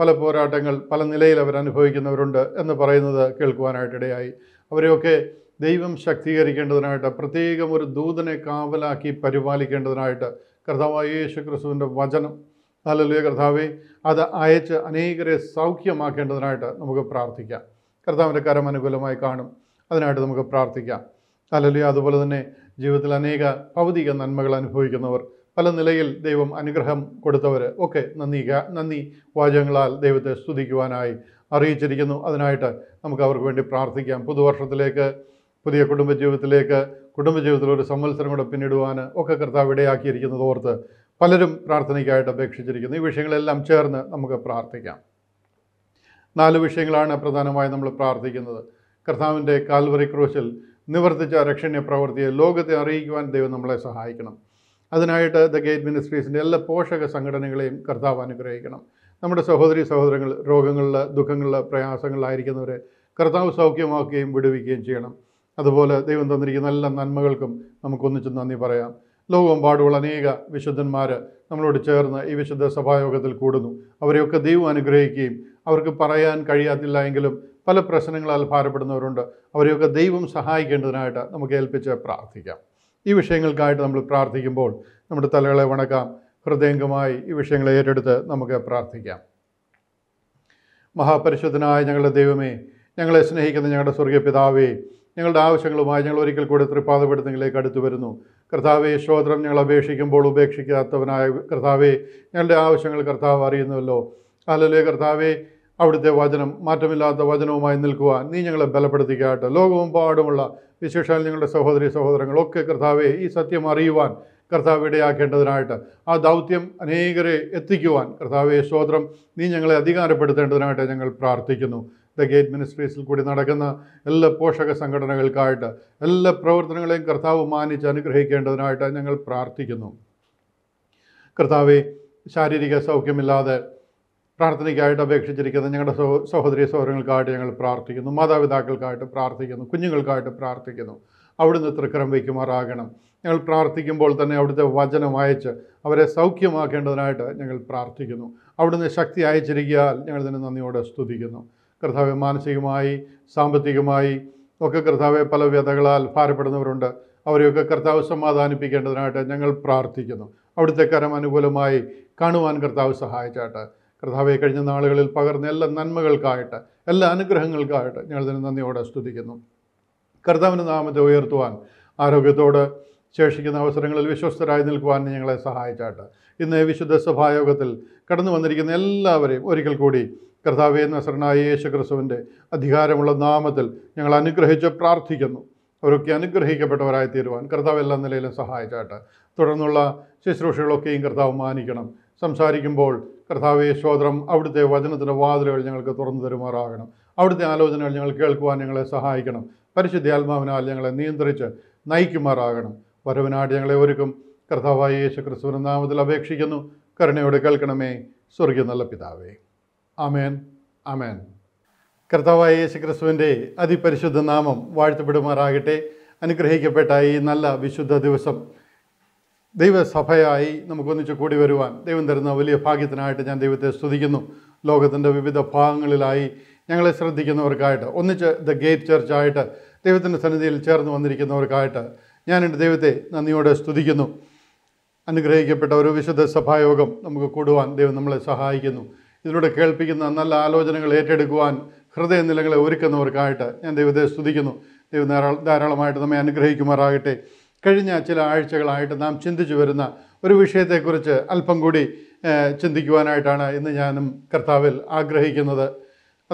പല പോരാട്ടങ്ങൾ പല നിലയിൽ അവരനുഭവിക്കുന്നവരുണ്ട് എന്ന് പറയുന്നത് കേൾക്കുവാനായിട്ടിടയായി. അവരെയൊക്കെ ദൈവം ശക്തീകരിക്കേണ്ടതിനായിട്ട്, പ്രത്യേകം ഒരു ദൂതനെ കാവലാക്കി പരിപാലിക്കേണ്ടതിനായിട്ട് കർത്താവായ യേശു ക്രിസ്തുവിൻ്റെ വചനം ഹല്ലേലൂയ കർത്താവെ അത് അയച്ച് അനേകരെ സൗഖ്യമാക്കേണ്ടതിനായിട്ട് നമുക്ക് പ്രാർത്ഥിക്കാം. കർത്താവിൻ്റെ കരം അനുകൂലമായി കാണും, അതിനായിട്ട് നമുക്ക് പ്രാർത്ഥിക്കാം. ഹല്ലേലൂയ. അതുപോലെ തന്നെ ജീവിതത്തിൽ അനേക ഭൗതിക നന്മകൾ അനുഭവിക്കുന്നവർ, പല നിലയിൽ ദൈവം അനുഗ്രഹം കൊടുത്തവർ ഒക്കെ നന്ദി നന്ദി വാചകങ്ങളാൽ ദൈവത്തെ സ്തുതിക്കുവാനായി അറിയിച്ചിരിക്കുന്നു. അതിനായിട്ട് നമുക്ക് അവർക്ക് വേണ്ടി പ്രാർത്ഥിക്കാം. പുതുവർഷത്തിലേക്ക്, പുതിയ കുടുംബജീവിതത്തിലേക്ക്, കുടുംബജീവിതത്തിൽ ഒരു സംവത്സരം കൂടെ പിന്നിടുവാൻ ഒക്കെ കർത്താവ് ഇടയാക്കിയിരിക്കുന്നത് ഓർത്ത് പലരും പ്രാർത്ഥനയ്ക്കായിട്ട് അപേക്ഷിച്ചിരിക്കുന്നു. ഈ വിഷയങ്ങളെല്ലാം ചേർന്ന് നമുക്ക് പ്രാർത്ഥിക്കാം. നാല് വിഷയങ്ങളാണ് പ്രധാനമായി നമ്മൾ പ്രാർത്ഥിക്കുന്നത്. കർത്താവിൻ്റെ കാൽവറി ക്രൂശിൽ നിവർത്തിച്ച രക്ഷണീയ പ്രവൃത്തിയെ ലോകത്തെ അറിയിക്കുവാൻ ദൈവം നമ്മളെ സഹായിക്കണം. അതിനായിട്ട് ദ ഗേറ്റ് മിനിസ്ട്രീസിൻ്റെ എല്ലാ പോഷക സംഘടനകളെയും കർത്താവ് അനുഗ്രഹിക്കണം. നമ്മുടെ സഹോദരി സഹോദരങ്ങൾ രോഗങ്ങളിൽ, ദുഃഖങ്ങളിൽ, പ്രയാസങ്ങളിലായിരിക്കുന്നവരെ കർത്താവ് സൗഖ്യമാക്കുകയും വിടുവിക്കുകയും ചെയ്യണം. അതുപോലെ ദൈവം തന്നിരിക്കുന്ന എല്ലാ നന്മകൾക്കും നമുക്കൊന്നിച്ച് നന്ദി പറയാം. ലോകമെമ്പാടുള്ള അനേക വിശുദ്ധന്മാർ നമ്മളോട് ചേർന്ന് ഈ വിശുദ്ധ സഭായോഗത്തിൽ കൂടുന്നു. അവരെയൊക്കെ ദൈവം അനുഗ്രഹിക്കുകയും അവർക്ക് പറയാൻ കഴിയാത്തില്ല എങ്കിലും പല പ്രശ്നങ്ങളാൽ ഭാരപ്പെടുന്നവരുണ്ട്, അവരെയൊക്കെ ദൈവം സഹായിക്കേണ്ടതിനായിട്ട് നമുക്ക് ഏൽപ്പിച്ച് പ്രാർത്ഥിക്കാം. ഈ വിഷയങ്ങൾക്കായിട്ട് നമ്മൾ പ്രാർത്ഥിക്കുമ്പോൾ നമ്മുടെ തലകളെ വണക്കാം. ഹൃദയംഗമായി ഈ വിഷയങ്ങളെ ഏറ്റെടുത്ത് നമുക്ക് പ്രാർത്ഥിക്കാം. മഹാപരിശുദ്ധനായ ഞങ്ങളുടെ ദൈവമേ, ഞങ്ങളെ സ്നേഹിക്കുന്ന ഞങ്ങളുടെ സ്വർഗീയ പിതാവേ, ഞങ്ങളുടെ ആവശ്യങ്ങളുമായി ഞങ്ങൾ ഒരിക്കൽ കൂടി തൃപ്പാദപീഠത്തിലേക്ക് അടുത്തു വരുന്നു. കർത്താവെ, സ്തോത്രം. ഞങ്ങൾ അപേക്ഷിക്കുമ്പോൾ ഉപേക്ഷിക്കാത്തവനായ കർത്താവെ, ഞങ്ങളുടെ ആവശ്യങ്ങൾ കർത്താവ് അറിയുന്നുവല്ലോ. ഹല്ലേലൂയ കർത്താവെ, അവിടുത്തെ വചനം, മാറ്റമില്ലാത്ത വചനവുമായി നിൽക്കുവാൻ നീ ഞങ്ങളെ ബലപ്പെടുത്തിക്കാട്ടെ. ലോകമെമ്പാടുമുള്ള വിശേഷാൽ ഞങ്ങളുടെ സഹോദരി സഹോദരങ്ങളൊക്കെ കർത്താവെ ഈ സത്യം അറിയുവാൻ കർത്താവ് ഇടയാക്കേണ്ടതിനായിട്ട്, ആ ദൗത്യം അനേകരെ എത്തിക്കുവാൻ കർത്താവെ സ്തോത്രം, നീ ഞങ്ങളെ അധികാരപ്പെടുത്തേണ്ടതിനായിട്ട് ഞങ്ങൾ പ്രാർത്ഥിക്കുന്നു. ദ ഗേറ്റ് മിനിസ്ട്രീസിൽ കൂടി നടക്കുന്ന എല്ലാ പോഷക സംഘടനകൾക്കായിട്ട് എല്ലാ പ്രവർത്തനങ്ങളെയും കർത്താവ് മാനിച്ച് അനുഗ്രഹിക്കേണ്ടതിനായിട്ട് ഞങ്ങൾ പ്രാർത്ഥിക്കുന്നു. കർത്താവെ, ശാരീരിക സൗഖ്യമില്ലാതെ പ്രാർത്ഥനയ്ക്കായിട്ട് അപേക്ഷിച്ചിരിക്കുന്ന ഞങ്ങളുടെ സഹോദരി സഹോദരങ്ങൾക്കായിട്ട് ഞങ്ങൾ പ്രാർത്ഥിക്കുന്നു, മാതാപിതാക്കൾക്കായിട്ട് പ്രാർത്ഥിക്കുന്നു, കുഞ്ഞുങ്ങൾക്കായിട്ട് പ്രാർത്ഥിക്കുന്നു. അവിടുന്ന് തൃക്കരം വയ്ക്കുമാറാകണം. ഞങ്ങൾ പ്രാർത്ഥിക്കുമ്പോൾ തന്നെ അവിടുത്തെ വചനം അയച്ച് അവരെ സൗഖ്യമാക്കേണ്ടതിനായിട്ട് ഞങ്ങൾ പ്രാർത്ഥിക്കുന്നു. അവിടുന്ന് ശക്തി അയച്ചിരിക്കാൻ ഞങ്ങൾ തന്നെ നന്ദിയോടെ സ്തുതിക്കുന്നു. കർത്താവെ, മാനസികമായി സാമ്പത്തികമായി ഒക്കെ കർത്താവെ പല വ്യഥകളാൽ ഭാരപ്പെടുന്നവരുണ്ട്. അവരെയൊക്കെ കർത്താവ് സമാധാനിപ്പിക്കേണ്ടതിനായിട്ട് ഞങ്ങൾ പ്രാർത്ഥിക്കുന്നു. അവിടുത്തെ കരം അനുകൂലമായി കാണുവാൻ കർത്താവ് സഹായിച്ചാട്ട്. കർത്താവെ, കഴിഞ്ഞ നാളുകളിൽ പകർന്ന എല്ലാ നന്മകൾക്കായിട്ട് എല്ലാ അനുഗ്രഹങ്ങൾക്കായിട്ട് ഞങ്ങൾ തന്നെ നന്ദിയോടെ സ്തുതിക്കുന്നു. കർത്താവിൻ്റെ നാമത്തെ ഉയർത്തുവാൻ ആരോഗ്യത്തോട് ശേഷിക്കുന്ന അവസരങ്ങളിൽ വിശ്വസ്തരായി നിൽക്കുവാൻ ഞങ്ങളെ സഹായിച്ചാട്ട്. ഇന്ന് വിശുദ്ധ സഭായോഗത്തിൽ കടന്നു വന്നിരിക്കുന്ന എല്ലാവരെയും ഒരിക്കൽ കൂടി കർത്താവേ നസറനായ യേശു ക്രിസ്തുവിൻ്റെ അധികാരമുള്ള നാമത്തിൽ ഞങ്ങൾ അനുഗ്രഹിച്ച് പ്രാർത്ഥിക്കുന്നു. അവരൊക്കെ അനുഗ്രഹിക്കപ്പെട്ടവരായി തീരുവാൻ കർത്താവ് എല്ലാ നിലയിലും സഹായിച്ചാട്ട്. തുടർന്നുള്ള ശുശ്രൂഷകളൊക്കെയും കർത്താവ് മാനിക്കണം. സംസാരിക്കുമ്പോൾ കർത്താവേ ശ്രോത്രം അവിടുത്തെ വചനത്തിൻ്റെ വാതിലുകൾ ഞങ്ങൾക്ക് തുറന്നു തരുമാറാകണം. അവിടുത്തെ ആലോചനകൾ ഞങ്ങൾ കേൾക്കുവാൻ ഞങ്ങളെ സഹായിക്കണം. പരിശുദ്ധാത്മാവിനാൽ ഞങ്ങളെ നിയന്ത്രിച്ച് നയിക്കുമാറാകണം. വരവിനാട് ഞങ്ങളെ ഒരുക്കും. കർത്താവായ യേശു ക്രിസ്തുവിൻ്റെ നാമത്തിൽ അപേക്ഷിക്കുന്നു. കരുണയോടെ കേൾക്കണമേ സ്വർഗ്ഗീയ നല്ല പിതാവേ. ആമേൻ, ആമേൻ. കർത്താവായ യേശു ക്രിസ്തുവിൻ്റെ അതിപരിശുദ്ധ നാമം വാഴ്ത്തപ്പെടുമാറാകട്ടെ. അനുഗ്രഹിക്കപ്പെട്ട ഈ നല്ല വിശുദ്ധ ദിവസം ദൈവസഭയായി നമുക്കൊന്നിച്ച് കൂടി വരുവാൻ ദൈവം തരുന്ന വലിയ ഭാഗ്യത്തിനായിട്ട് ഞാൻ ദൈവത്തെ സ്തുതിക്കുന്നു. ലോകത്തിൻ്റെ വിവിധ ഭാഗങ്ങളിലായി ഞങ്ങളെ ശ്രദ്ധിക്കുന്നവർക്കായിട്ട്, ഒന്നിച്ച് ദ ഗേറ്റ് ചർച്ചായിട്ട് ദൈവത്തിൻ്റെ സന്നിധിയിൽ ചേർന്ന് വന്നിരിക്കുന്നവർക്കായിട്ട് ഞാൻ എൻ്റെ ദൈവത്തെ നന്ദിയോടെ സ്തുതിക്കുന്നു. അനുഗ്രഹിക്കപ്പെട്ട ഒരു വിശുദ്ധ സഭായോഗം നമുക്ക് കൂടുവാൻ ദൈവം നമ്മളെ സഹായിക്കുന്നു. ഇതിലൂടെ കേൾപ്പിക്കുന്ന നല്ല ആലോചനകൾ ഏറ്റെടുക്കുവാൻ ഹൃദയനിലങ്ങളെ ഒരുക്കുന്നവർക്കായിട്ട് ഞാൻ ദൈവത്തെ സ്തുതിക്കുന്നു. ദൈവം ധാരാളമായിട്ട് നമ്മെ അനുഗ്രഹിക്കുമാറാകട്ടെ. കഴിഞ്ഞ ചില ആഴ്ചകളായിട്ട് നാം ചിന്തിച്ചു വരുന്ന ഒരു വിഷയത്തെക്കുറിച്ച് അല്പം കൂടി ചിന്തിക്കുവാനായിട്ടാണ് ഇന്ന് ഞാനും കർത്താവിൽ ആഗ്രഹിക്കുന്നത്.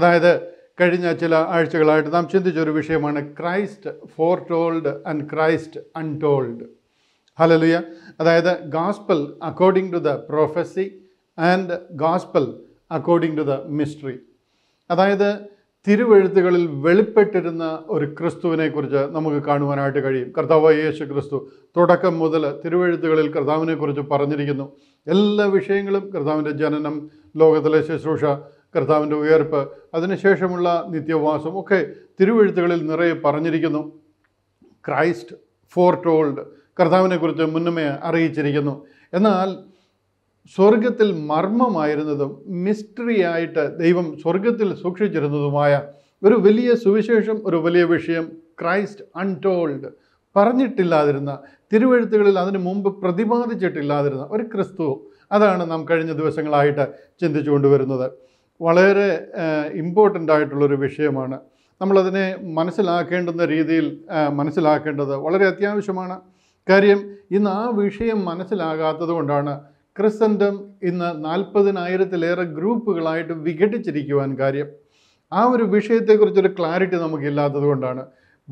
അതായത്, കഴിഞ്ഞ ചില ആഴ്ചകളായിട്ട് നാം ചിന്തിച്ചൊരു വിഷയമാണ് Christ foretold and Christ untold. Hallelujah. അതായത്, gospel according to the prophecy and gospel according to the mystery. അതായത്, തിരുവെഴുത്തുകളിൽ വെളിപ്പെട്ടിരുന്ന ഒരു ക്രിസ്തുവിനെക്കുറിച്ച് നമുക്ക് കാണുവാനായിട്ട് കഴിയും. കർത്താവായ യേശു ക്രിസ്തു തുടക്കം മുതൽ തിരുവെഴുത്തുകളിൽ കർത്താവിനെക്കുറിച്ച് പറഞ്ഞിരിക്കുന്നു. എല്ലാ വിഷയങ്ങളും, കർത്താവിൻ്റെ ജനനം, ലോകത്തിലെ ശുശ്രൂഷ, കർത്താവിൻ്റെ ഉയർപ്പ്, അതിനുശേഷമുള്ള നിത്യവാസം ഒക്കെ തിരുവെഴുത്തുകളിൽ നിറയെ പറഞ്ഞിരിക്കുന്നു. ക്രൈസ്റ്റ് ഫോർ ടോൾഡ്, കർത്താവിനെക്കുറിച്ച് മുന്നമേ അറിയിച്ചിരിക്കുന്നു. എന്നാൽ സ്വർഗത്തിൽ മർമ്മമായിരുന്നതും മിസ്റ്ററിയായിട്ട് ദൈവം സ്വർഗത്തിൽ സൂക്ഷിച്ചിരുന്നതുമായ ഒരു വലിയ സുവിശേഷം, ഒരു വലിയ വിഷയം, ക്രൈസ്റ്റ് അൺടോൾഡ്, പറഞ്ഞിട്ടില്ലാതിരുന്ന, തിരുവെഴുത്തുകളിൽ അതിനു മുമ്പ് പ്രതിപാദിച്ചിട്ടില്ലാതിരുന്ന ഒരു ക്രിസ്തു, അതാണ് നാം കഴിഞ്ഞ ദിവസങ്ങളായിട്ട് ചിന്തിച്ചു കൊണ്ടുവരുന്നത്. വളരെ ഇമ്പോർട്ടൻ്റ് ആയിട്ടുള്ളൊരു വിഷയമാണ്. നമ്മളതിനെ മനസ്സിലാക്കേണ്ടുന്ന രീതിയിൽ മനസ്സിലാക്കേണ്ടത് വളരെ അത്യാവശ്യമാണ്. കാര്യം, ഇന്ന് ആ വിഷയം മനസ്സിലാകാത്തത് കൊണ്ടാണ് ക്രിസ്ത്യൻഡം ഇന്ന് നാൽപ്പതിനായിരത്തിലേറെ ഗ്രൂപ്പുകളായിട്ട് വിഘടിച്ചിരിക്കുവാൻ കാര്യം. ആ ഒരു വിഷയത്തെക്കുറിച്ചൊരു ക്ലാരിറ്റി നമുക്കില്ലാത്തത് കൊണ്ടാണ്.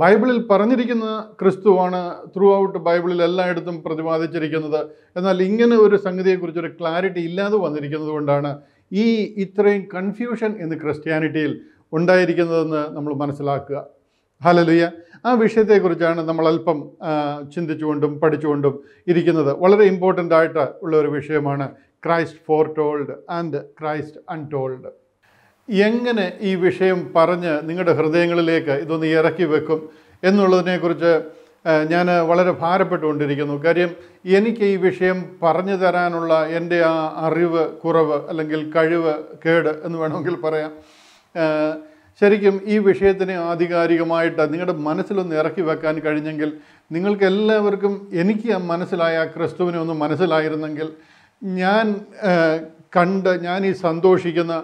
ബൈബിളിൽ പറഞ്ഞിരിക്കുന്ന ക്രിസ്തുവാണ് ത്രൂ ഔട്ട് ബൈബിളിൽ എല്ലായിടത്തും പ്രതിപാദിച്ചിരിക്കുന്നത്. എന്നാൽ ഇങ്ങനെ ഒരു സംഗതിയെക്കുറിച്ചൊരു ക്ലാരിറ്റി ഇല്ലാതെ വന്നിരിക്കുന്നത് കൊണ്ടാണ് ഈ ഇത്രയും കൺഫ്യൂഷൻ ഇന്ന് ക്രിസ്ത്യാനിറ്റിയിൽ ഉണ്ടായിരിക്കുന്നതെന്ന് നമ്മൾ മനസ്സിലാക്കുക. ഹല്ലേലൂയ. ആ വിഷയത്തെക്കുറിച്ചാണ് നമ്മളൽപ്പം ചിന്തിച്ചുകൊണ്ടും പഠിച്ചുകൊണ്ടും ഇരിക്കുന്നത്. വളരെ ഇമ്പോർട്ടൻ്റ് ആയിട്ട് ഉള്ള ഒരു വിഷയമാണ് Christ foretold and Christ untold. എങ്ങനെ ഈ വിഷയം പറഞ്ഞ് നിങ്ങളുടെ ഹൃദയങ്ങളിലേക്ക് ഇതൊന്ന് ഇറക്കി വെക്കും എന്നുള്ളതിനെക്കുറിച്ച് ഞാൻ വളരെ ഭാരപ്പെട്ടുകൊണ്ടിരിക്കുന്നു. കാര്യം, എനിക്ക് ഈ വിഷയം പറഞ്ഞു തരാനുള്ള എൻ്റെ ആ അറിവ് കുറവ്, അല്ലെങ്കിൽ കഴിവ് കേട് എന്ന് വേണമെങ്കിൽ പറയാം. ശരിക്കും ഈ വിഷയത്തിനെ ആധികാരികമായിട്ട് നിങ്ങളുടെ മനസ്സിലൊന്ന് ഇറക്കി വെക്കാൻ കഴിഞ്ഞെങ്കിൽ, നിങ്ങൾക്ക് എല്ലാവർക്കും എനിക്ക് ആ മനസ്സിലായ ക്രിസ്തുവിനെ ഒന്ന് മനസ്സിലായിരുന്നെങ്കിൽ, ഞാൻ കണ്ട് ഞാൻ ഈ സന്തോഷിക്കുന്ന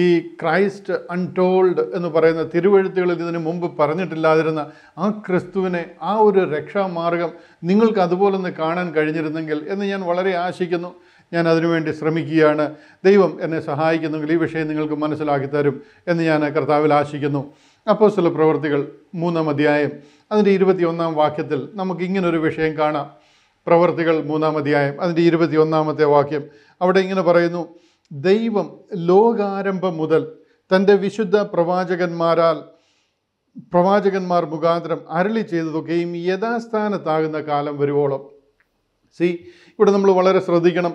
ഈ ക്രൈസ്റ്റ് അൺടോൾഡ് എന്ന് പറയുന്ന തിരുവെഴുത്തുകളിൽ ഇതിനു മുമ്പ് പറഞ്ഞിട്ടില്ലാതിരുന്ന ആ ക്രിസ്തുവിനെ, ആ ഒരു രക്ഷാമാർഗം നിങ്ങൾക്ക് അതുപോലെ ഒന്ന് കാണാൻ കഴിഞ്ഞിരുന്നെങ്കിൽ എന്ന് ഞാൻ വളരെ ആശിക്കുന്നു. ഞാൻ അതിനുവേണ്ടി ശ്രമിക്കുകയാണ്. ദൈവം എന്നെ സഹായിക്കുന്നെങ്കിൽ ഈ വിഷയം നിങ്ങൾക്ക് മനസ്സിലാക്കി തരും എന്ന് ഞാൻ കർത്താവിൽ ആശിക്കുന്നു. അപ്പോസ്തല പ്രവൃത്തികൾ മൂന്നാം അധ്യായം അതിൻ്റെ ഇരുപത്തി ഒന്നാം വാക്യത്തിൽ നമുക്ക് ഇങ്ങനൊരു വിഷയം കാണാം. പ്രവൃത്തികൾ മൂന്നാം അധ്യായം അതിൻ്റെ ഇരുപത്തി ഒന്നാമത്തെ വാക്യം അവിടെ ഇങ്ങനെ പറയുന്നു: ദൈവം ലോകാരംഭം മുതൽ തൻ്റെ വിശുദ്ധ പ്രവാചകന്മാരാൽ പ്രവാചകന്മാർ മുഖാന്തരം അരുളി ചെയ്തതൊക്കെയും യഥാസ്ഥാനത്താകുന്ന കാലം വരുവോളം. സി, ഇവിടെ നമ്മൾ വളരെ ശ്രദ്ധിക്കണം.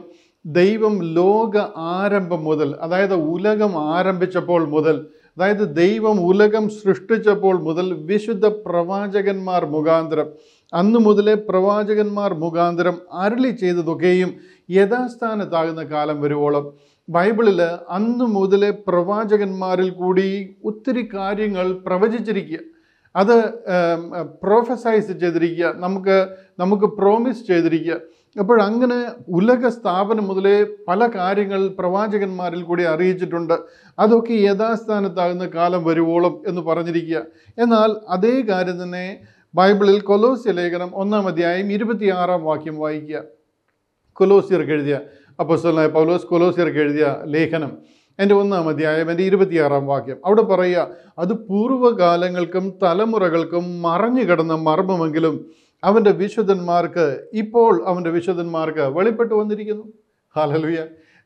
ദൈവം ലോക ആരംഭം മുതൽ, അതായത് ഉലകം ആരംഭിച്ചപ്പോൾ മുതൽ, അതായത് ദൈവം ഉലകം സൃഷ്ടിച്ചപ്പോൾ മുതൽ വിശുദ്ധ പ്രവാചകന്മാർ മുഖാന്തരം, അന്നു മുതലേ പ്രവാചകന്മാർ മുഖാന്തരം അരുളി ചെയ്തതൊക്കെയും യഥാസ്ഥാനത്താകുന്ന കാലം വരുവോളം ബൈബിളിൽ അന്നു മുതലേ പ്രവാചകന്മാരിൽ കൂടി ഒത്തിരി കാര്യങ്ങൾ പ്രവചിച്ചിരിക്കുക, അത് പ്രൊഫസൈസ് ചെയ്തിരിക്കുക, നമുക്ക് നമുക്ക് പ്രോമിസ് ചെയ്തിരിക്കുക. അപ്പോൾ അങ്ങനെ ഉലക സ്ഥാപനം മുതലേ പല കാര്യങ്ങൾ പ്രവാചകന്മാരിൽ കൂടി അറിയിച്ചിട്ടുണ്ട്. അതൊക്കെ യഥാസ്ഥാനത്താകുന്ന കാലം വരുവോളം എന്ന് പറഞ്ഞിരിക്കുക. എന്നാൽ അതേ കാര്യം തന്നെ ബൈബിളിൽ കൊലോസ്യ ലേഖനം ഒന്നാം അധ്യായം ഇരുപത്തിയാറാം വാക്യം വായിക്കുക. കൊലോസ്യർക്ക് എഴുതിയ അപ്പോസ്തലനായ പൗലോസ് കൊലോസ്യർക്ക് എഴുതിയ ലേഖനം എൻ്റെ ഒന്നാം അധ്യായം എൻ്റെ ഇരുപത്തിയാറാം വാക്യം അവിടെ പറയുക, അത് പൂർവ്വകാലങ്ങൾക്കും തലമുറകൾക്കും മറഞ്ഞു കിടന്ന മർമ്മമെങ്കിലും അവൻ്റെ വിശുദ്ധന്മാർക്ക് ഇപ്പോൾ അവൻ്റെ വിശുദ്ധന്മാർക്ക് വെളിപ്പെട്ടു വന്നിരിക്കുന്നു. ഹല്ലേലൂയ.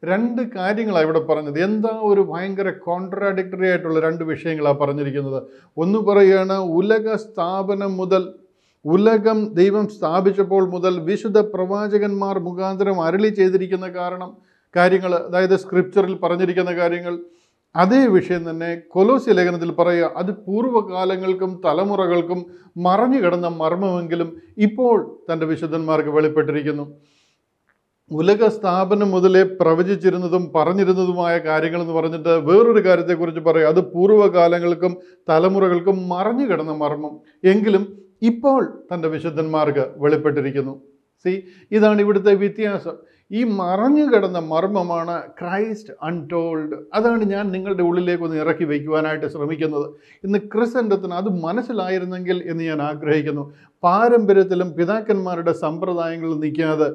രണ്ട് കാര്യങ്ങളാണ് ഇവിടെ പറഞ്ഞത്. എന്താ ഒരു ഭയങ്കര കോൺട്രാഡിക്ടറി ആയിട്ടുള്ള രണ്ട് വിഷയങ്ങളാണ് പറഞ്ഞിരിക്കുന്നത്. ഒന്ന് പറയുകയാണ് ഉലക സ്ഥാപനം മുതൽ, ഉലകം ദൈവം സ്ഥാപിച്ചപ്പോൾ മുതൽ വിശുദ്ധ പ്രവാചകന്മാർ മുഖാന്തരം അരുളി ചെയ്തിരിക്കുന്ന കാരണം കാര്യങ്ങൾ, അതായത് സ്ക്രിപ്ചറിൽ പറഞ്ഞിരിക്കുന്ന കാര്യങ്ങൾ. അതേ വിഷയം തന്നെ കൊലോസ്യ ലേഖനത്തിൽ പറയുക, അത് പൂർവ്വകാലങ്ങൾക്കും തലമുറകൾക്കും മറഞ്ഞു കിടന്ന മർമ്മമെങ്കിലും ഇപ്പോൾ തൻ്റെ വിശുദ്ധന്മാർക്ക് വെളിപ്പെട്ടിരിക്കുന്നു. ഉലക സ്ഥാപനം മുതലേ പ്രവചിച്ചിരുന്നതും പറഞ്ഞിരുന്നതുമായ കാര്യങ്ങളെന്ന് പറഞ്ഞിട്ട് വേറൊരു കാര്യത്തെക്കുറിച്ച് പറയുക, അത് പൂർവ്വകാലങ്ങൾക്കും തലമുറകൾക്കും മറഞ്ഞു കിടന്ന മർമ്മം എങ്കിലും ഇപ്പോൾ തൻ്റെ വിശുദ്ധന്മാർക്ക് വെളിപ്പെട്ടിരിക്കുന്നു. സി, ഇതാണ് ഇവിടുത്തെ വ്യത്യാസം. ഈ മറഞ്ഞു കിടന്ന മർമ്മമാണ് ക്രൈസ്റ്റ് അൺടോൾഡ്. അതാണ് ഞാൻ നിങ്ങളുടെ ഉള്ളിലേക്കൊന്ന് ഇറക്കി വയ്ക്കുവാനായിട്ട് ശ്രമിക്കുന്നത്. ഇന്ന് ക്രിസ്ത്യൻഡത്തിന് അത് മനസ്സിലായിരുന്നെങ്കിൽ എന്ന് ഞാൻ ആഗ്രഹിക്കുന്നു. പാരമ്പര്യത്തിലും പിതാക്കന്മാരുടെ സമ്പ്രദായങ്ങളിൽ നിൽക്കാതെ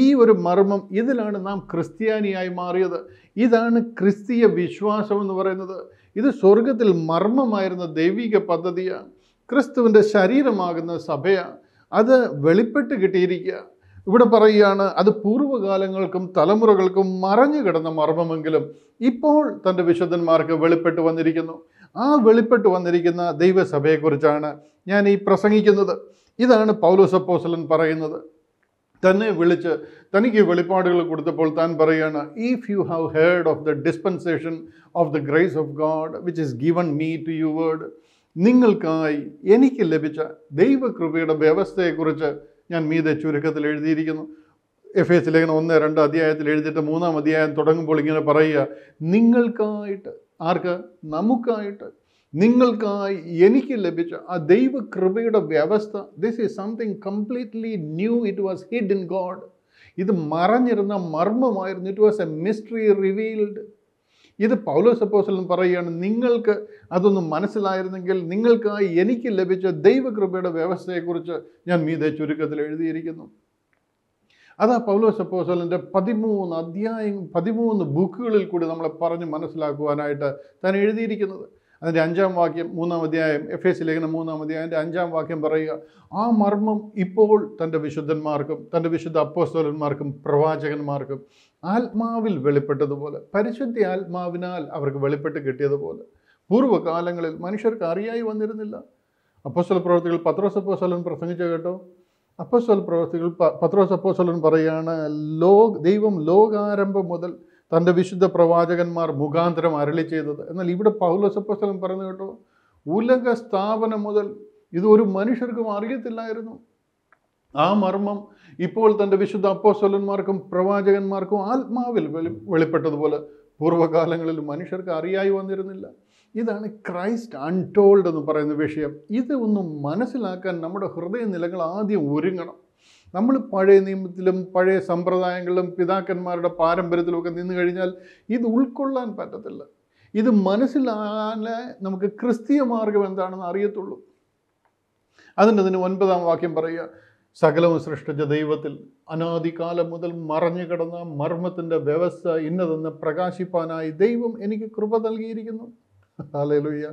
ഈ ഒരു മർമ്മം, ഇതിലാണ് നാം ക്രിസ്ത്യാനിയായി മാറിയത്. ഇതാണ് ക്രിസ്തീയ വിശ്വാസം എന്ന് പറയുന്നത്. ഇത് സ്വർഗത്തിൽ മർമ്മമായിരുന്ന ദൈവിക പദ്ധതിയാണ്. ക്രിസ്തുവിൻ്റെ ശരീരമാകുന്ന സഭയാണ്. അത് വെളിപ്പെട്ട് കിട്ടിയിരിക്കുക. ഇവിടെ പറയുകയാണ്, അത് പൂർവ്വകാലങ്ങൾക്കും തലമുറകൾക്കും മറഞ്ഞു കിടന്ന മർമ്മമെങ്കിലും ഇപ്പോൾ തൻ്റെ വിശുദ്ധന്മാർക്ക് വെളിപ്പെട്ട് വന്നിരിക്കുന്നു. ആ വെളിപ്പെട്ട് വന്നിരിക്കുന്ന ദൈവസഭയെക്കുറിച്ചാണ് ഞാൻ ഈ പ്രസംഗിക്കുന്നത്. ഇതാണ് പൗലോസ് അപ്പോസ്തലൻ പറയുന്നത്. തന്നെ വിളിച്ച് തനിക്ക് വെളിപ്പാടുകൾ കൊടുത്തപ്പോൾ താൻ പറയുകയാണ്, if you have heard of the dispensation of the grace of God which is given me to youward, നിങ്ങൾക്കായി എനിക്ക് ലഭിച്ച ദൈവകൃപയുടെ വ്യവസ്ഥയെക്കുറിച്ച് ഞാൻ മീതെ ചുരുക്കത്തിൽ എഴുതിയിരിക്കുന്നു. എഫ് എസ് ലേഖനം ഒന്ന് രണ്ട് അധ്യായത്തിൽ എഴുതിയിട്ട് മൂന്നാം അധ്യായം തുടങ്ങുമ്പോൾ ഇങ്ങനെ പറയുക, നിങ്ങൾക്കായിട്ട്, ആർക്ക്? നമുക്കായിട്ട്, നിങ്ങൾക്കായി എനിക്ക് ലഭിച്ച ആ ദൈവകൃപയുടെ വ്യവസ്ഥ. This is something completely new. It was hid in God. ഇത് മറഞ്ഞിരുന്ന മർമ്മമായിരുന്നു. It was a mystery revealed. ഇത് പൗലോസ് അപ്പോസ്തലൻ പറയുകയാണ്, നിങ്ങൾക്ക് അതൊന്നും മനസ്സിലായിരുന്നെങ്കിൽ നിങ്ങൾക്കായി എനിക്ക് ലഭിച്ച ദൈവകൃപയുടെ വ്യവസ്ഥയെക്കുറിച്ച് ഞാൻ മീതെ ചുരുക്കത്തിൽ എഴുതിയിരിക്കുന്നു. അതാ പൗലോസ് അപ്പോസ്തലൻ്റെ പതിമൂന്ന് അധ്യായം പതിമൂന്ന് ബുക്കുകളിൽ കൂടി നമ്മളെ പറഞ്ഞ് മനസ്സിലാക്കുവാനായിട്ട് താൻ എഴുതിയിരിക്കുന്നത്. അതിൻ്റെ അഞ്ചാം വാക്യം മൂന്നാം അധ്യായം എഫ് എസ് ലേഖനം മൂന്നാം അധ്യായൻ്റെ അഞ്ചാം വാക്യം പറയുക, ആ മർമ്മം ഇപ്പോൾ തൻ്റെ വിശുദ്ധന്മാർക്കും തൻ്റെ വിശുദ്ധ അപ്പോസ്തലന്മാർക്കും പ്രവാചകന്മാർക്കും ആത്മാവിൽ വെളിപ്പെട്ടതുപോലെ, പരിശുദ്ധ ആത്മാവിനാൽ അവർക്ക് വെളിപ്പെട്ട് കിട്ടിയതുപോലെ പൂർവ്വകാലങ്ങളിൽ മനുഷ്യർക്ക് അറിയായി വന്നിരുന്നില്ല. അപ്പോസ്തല പ്രവൃത്തികൾ പത്രോസ് അപ്പോസ്തലൻ പ്രസംഗിച്ചു കേട്ടോ. അപ്പോസ്തല പ്രവൃത്തികൾ പത്രോസ് അപ്പോസ്തലൻ പറയുകയാണ്, ലോ ദൈവം ലോകാരംഭം മുതൽ തൻ്റെ വിശുദ്ധ പ്രവാചകന്മാർ മുഖാന്തരം അരുളി ചെയ്തത്. എന്നാൽ ഇവിടെ പൗലോസ് അപ്പോസ്തലൻ പറഞ്ഞു കേട്ടോ, ഉലക സ്ഥാപനം മുതൽ ഇത് ഒരു മനുഷ്യർക്കും അറിയത്തില്ലായിരുന്നു. ആ മർമ്മം ഇപ്പോൾ തൻ്റെ വിശുദ്ധ അപ്പോസ്തലന്മാർക്കും പ്രവാചകന്മാർക്കും ആത്മാവിൽ വെളി വെളിപ്പെട്ടതുപോലെ പൂർവ്വകാലങ്ങളിൽ മനുഷ്യർക്ക് അറിയായി വന്നിരുന്നില്ല. ഇതാണ് ക്രൈസ്റ്റ് അൺടോൾഡ് എന്ന് പറയുന്ന വിഷയം. ഇതൊന്നും മനസ്സിലാക്കാൻ നമ്മുടെ ഹൃദയനിലകൾ ആദ്യം ഒരുങ്ങണം. നമ്മൾ പഴയ നിയമത്തിലും പഴയ സമ്പ്രദായങ്ങളിലും പിതാക്കന്മാരുടെ പാരമ്പര്യത്തിലുമൊക്കെ നിന്ന് കഴിഞ്ഞാൽ ഇത് ഉൾക്കൊള്ളാൻ പറ്റത്തില്ല. ഇത് മനസ്സിലാകാനേ നമുക്ക് ക്രിസ്തീയ മാർഗം എന്താണെന്ന് അറിയത്തുള്ളൂ. അതിൻ്റെ തന്നെ ഒൻപതാം വാക്യം പറയുക, സകലവും സൃഷ്ടിച്ച ദൈവത്തിൽ അനാദികാലം മുതൽ മറഞ്ഞു കിടന്ന മർമ്മത്തിൻ്റെ വ്യവസ്ഥ ഇന്നതെന്ന് പ്രകാശിപ്പാനായി ദൈവം എനിക്ക് കൃപ നൽകിയിരിക്കുന്നു. Hallelujah,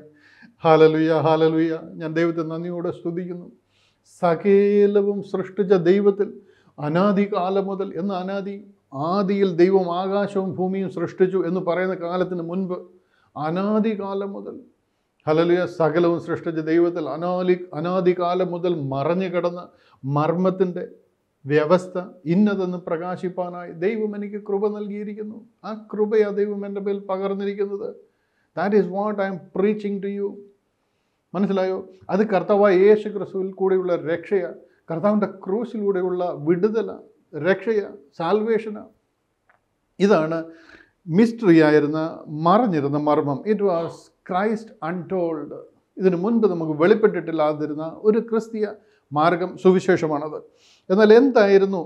hallelujah, hallelujah. ഞാൻ ദൈവത്തെ നന്ദിയോടെ സ്തുതിക്കുന്നു. സകലവും സൃഷ്ടിച്ച ദൈവത്തിൽ അനാദികാലം മുതൽ എന്ന അനാദി, ആദിയിൽ ദൈവം ആകാശവും ഭൂമിയും സൃഷ്ടിച്ചു എന്ന് പറയുന്ന കാലത്തിന് മുൻപ് അനാദികാലം മുതൽ, ഹല്ലേലൂയ, സകലവും സൃഷ്ടിച്ച ദൈവത്തിൽ അനാലി അനാദികാലം മുതൽ മറഞ്ഞു കിടന്ന മർമ്മത്തിൻ്റെ വ്യവസ്ഥ ഇന്നതെന്ന് പ്രകാശിപ്പാനായി ദൈവം എനിക്ക് കൃപ നൽകിയിരിക്കുന്നു. ആ കൃപയാണ് ദൈവം എൻ്റെ മേൽ പകർന്നിരിക്കുന്നത്. That is what I am preaching to you. മനസ്സിലായോ? അത് കർത്താവായ യേശു ക്രിസ്തുവിൽ കൂടെയുള്ള രക്ഷയാണ്, കർത്താവിൻ്റെ ക്രൂസിലൂടെയുള്ള വിടുതല, രക്ഷയ, സാൽവേഷന. ഇതാണ് മിസ്റ്ററി ആയിരുന്ന മറഞ്ഞിരുന്ന മർമ്മം. It was Christ untold. ഇതിനു മുൻപ് നമുക്ക് വെളിപ്പെട്ടിട്ടില്ലാതിരുന്ന ഒരു ക്രിസ്തീയ മാർഗം, സുവിശേഷമാണത്. എന്നാൽ എന്തായിരുന്നു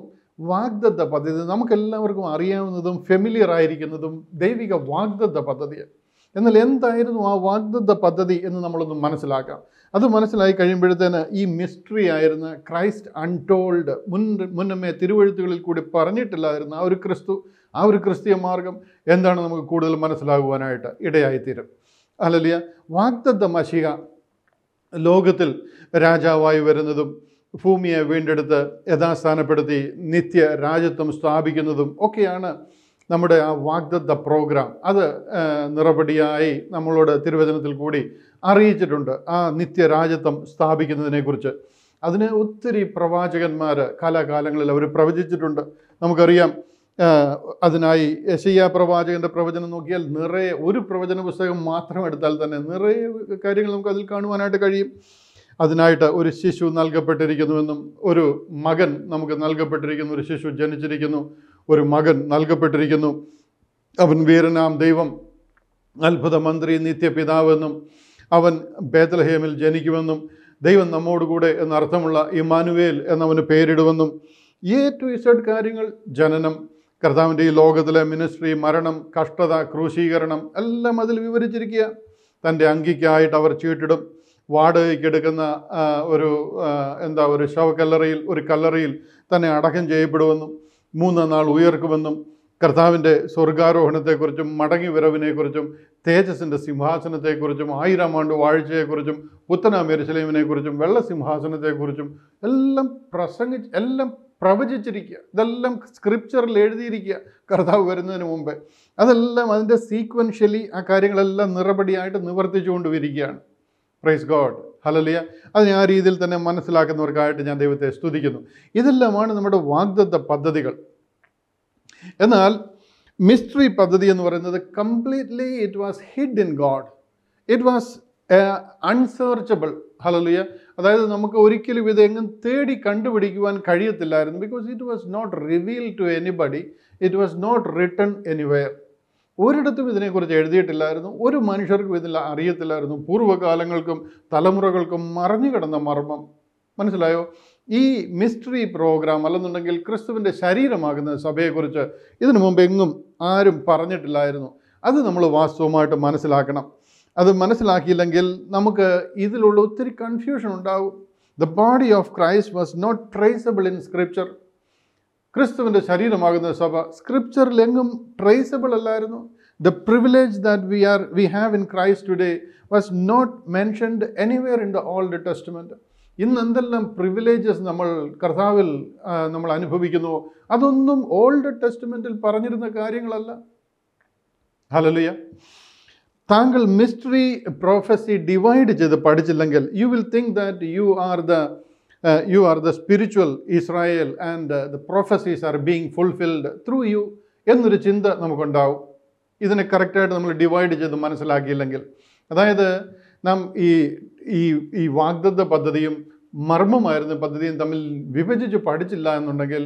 വാഗ്ദത്ത പദ്ധതി? നമുക്കെല്ലാവർക്കും അറിയാവുന്നതും ഫെമിലിയർ ആയിരിക്കുന്നതും ദൈവിക വാഗ്ദത്ത പദ്ധതിയാണ്. എന്നാൽ എന്തായിരുന്നു ആ വാഗ്ദത്ത പദ്ധതി എന്ന് നമ്മളൊന്ന് മനസ്സിലാക്കാം. അത് മനസ്സിലായി കഴിയുമ്പോഴത്തേന് ഈ മിസ്റ്ററി ആയിരുന്ന ക്രൈസ്റ്റ് അൺടോൾഡ്, മുൻ മുന്നമേ തിരുവെഴുത്തുകളിൽ കൂടി പറഞ്ഞിട്ടില്ലായിരുന്ന ആ ഒരു ക്രിസ്തു, ആ ഒരു ക്രിസ്തീയ മാർഗം എന്താണ് നമുക്ക് കൂടുതൽ മനസ്സിലാകുവാനായിട്ട് ഇടയായിത്തീരും. ഹല്ലേലൂയ. വാഗ്ദത്ത മശിഹ ലോകത്തിൽ രാജാവായി വരുന്നതും ഭൂമിയെ വീണ്ടെടുത്ത് യഥാസ്ഥാനപ്പെടുത്തി നിത്യ രാജ്യത്വം സ്ഥാപിക്കുന്നതും ഒക്കെയാണ് നമ്മുടെ ആ വാഗ്ദത്ത പ്രോഗ്രാം. അത് നിറപടിയായി നമ്മളോട് തിരുവചനത്തിൽ കൂടി അറിയിച്ചിട്ടുണ്ട്. ആ നിത്യരാജ്യത്വം സ്ഥാപിക്കുന്നതിനെക്കുറിച്ച് അതിന് ഒത്തിരി പ്രവാചകന്മാർ കാലാകാലങ്ങളിൽ അവർ പ്രവചിച്ചിട്ടുണ്ട്. നമുക്കറിയാം, അതിനായി യെശയ്യാ പ്രവാചകൻ്റെ പ്രവചനം നോക്കിയാൽ നിറയെ, ഒരു പ്രവചന പുസ്തകം മാത്രം എടുത്താൽ തന്നെ നിറയെ കാര്യങ്ങൾ നമുക്ക് അതിൽ കാണുവാനായിട്ട് കഴിയും. അതിനായിട്ട് ഒരു ശിശു നൽകപ്പെട്ടിരിക്കുന്നുവെന്നും ഒരു മകൻ നമുക്ക് നൽകപ്പെട്ടിരിക്കുന്നു, ഒരു ശിശു ജനിച്ചിരിക്കുന്നു, ഒരു മകൻ നൽകപ്പെട്ടിരിക്കുന്നു, അവൻ വീരനാം ദൈവം, അത്ഭുതമന്ത്രി, നിത്യപിതാവെന്നും അവൻ ബേത്ലഹേമിൽ ജനിക്കുമെന്നും ദൈവം നമ്മോടുകൂടെ എന്നർത്ഥമുള്ള ഇമ്മാനുവേൽ എന്നവന് പേരിടുമെന്നും എ ടു ഇസഡ് കാര്യങ്ങൾ, ജനനം, കർത്താവിൻ്റെ ഈ ലോകത്തിലെ മിനിസ്ട്രി, മരണം, കഷ്ടത, ക്രൂശീകരണം എല്ലാം അതിൽ വിവരിച്ചിരിക്കുക. തൻ്റെ അങ്കിക്കായിട്ട് അവർ ചീട്ടിടും. വാടകയ്ക്കെടുക്കുന്ന ഒരു എന്താ ഒരു ശവക്കല്ലറയിൽ, ഒരു കല്ലറയിൽ തന്നെ അടക്കം ചെയ്യപ്പെടുമെന്നും മൂന്നാം നാൾ ഉയർക്കുമെന്നും കർത്താവിൻ്റെ സ്വർഗാരോഹണത്തെക്കുറിച്ചും മടങ്ങി വരവിനെക്കുറിച്ചും തേജസ്സിൻ്റെ സിംഹാസനത്തെക്കുറിച്ചും ആയിരം ആണ്ട് വാഴ്ചയെക്കുറിച്ചും പുത്തനാം യെരുശലേമിനെക്കുറിച്ചും വെള്ളസിംഹാസനത്തെക്കുറിച്ചും എല്ലാം പ്രസംഗിച്ച് എല്ലാം പ്രവചിച്ചിരിക്കുക. ഇതെല്ലാം സ്ക്രിപ്ചറിൽ എഴുതിയിരിക്കുക കർത്താവ് വരുന്നതിന് മുമ്പേ. അതെല്ലാം അതിൻ്റെ സീക്വൻഷ്യലി ആ കാര്യങ്ങളെല്ലാം നിറപടിയായിട്ട് നിവർത്തിച്ചു കൊണ്ടുവരികയാണ്. Praise God. ഹല്ലേലൂയ. അതിനെ ആ രീതിയിൽ തന്നെ മനസ്സിലാക്കുന്നവർക്കായിട്ട് ഞാൻ ദൈവത്തെ സ്തുതിക്കുന്നു. ഇതെല്ലാമാണ് നമ്മുടെ വാഗ്ദത്ത പദ്ധതികൾ. എന്നാൽ മിസ്റ്ററി പദ്ധതി എന്ന് പറയുന്നത് completely it was hid in God. It was unsearchable. Hallelujah. അതായത് നമുക്ക് ഒരിക്കലും ഇതെങ്ങും തേടി കണ്ടുപിടിക്കുവാൻ കഴിയത്തില്ലായിരുന്നു. Because it was not reveal to anybody, it was not written anywhere. ഒരിടത്തും ഇതിനെക്കുറിച്ച് എഴുതിയിട്ടില്ലായിരുന്നു, ഒരു മനുഷ്യർക്കും ഇതിൽ അറിയത്തില്ലായിരുന്നു. പൂർവ്വകാലങ്ങൾക്കും തലമുറകൾക്കും മറഞ്ഞു കിടന്ന മർമ്മം. മനസ്സിലായോ? ഈ മിസ്റ്ററി പ്രോഗ്രാം, അല്ലെന്നുണ്ടെങ്കിൽ ക്രിസ്തുവിൻ്റെ ശരീരമാകുന്ന സഭയെക്കുറിച്ച് ഇതിനു മുമ്പ് എങ്ങും ആരും പറഞ്ഞിട്ടില്ലായിരുന്നു. അത് നമ്മൾ വാസ്തവമായിട്ട് മനസ്സിലാക്കണം. അത് മനസ്സിലാക്കിയില്ലെങ്കിൽ നമുക്ക് ഇതിലുള്ള ഒത്തിരി കൺഫ്യൂഷൻ ഉണ്ടാകും. The body of Christ was not traceable in scripture. ക്രിസ്തുവിൻ്റെ ശരീരമാകുന്ന സഭ സ്ക്രിപ്ചറിലെങ്ങും ട്രേസബിൾ അല്ലായിരുന്നു. The privilege that we are we have in Christ today was not mentioned anywhere in the Old Testament. ഇന്ന് എന്തെല്ലാം പ്രിവിലേജസ് നമ്മൾ കർത്താവിൽ നമ്മൾ അനുഭവിക്കുന്നുവോ അതൊന്നും ഓൾഡ് ടെസ്റ്റ്മെൻറ്റിൽ പറഞ്ഞിരുന്ന കാര്യങ്ങളല്ല. ഹല്ലേലൂയ. താങ്കൾ മിസ്റ്ററി പ്രൊഫസി ഡിവൈഡ് ചെയ്ത് പഠിച്ചില്ലെങ്കിൽ you will think that you are the Uh, you are the spiritual Israel and uh, the prophecies are being fulfilled through you എന്നൊരു ചിന്ത നമുക്കുണ്ടാവും. ഇതിനെ കറക്റ്റായിട്ട് നമ്മൾ ഡിവൈഡ് ചെയ്ത് മനസ്സിലാക്കിയില്ലെങ്കിൽ, അതായത് നാം ഈ ഈ ഈ വാഗ്ദത്ത പദ്ധതിയും മർമ്മമായിരുന്ന പദ്ധതിയും തമ്മിൽ വിഭജിച്ച് പഠിച്ചില്ല എന്നുണ്ടെങ്കിൽ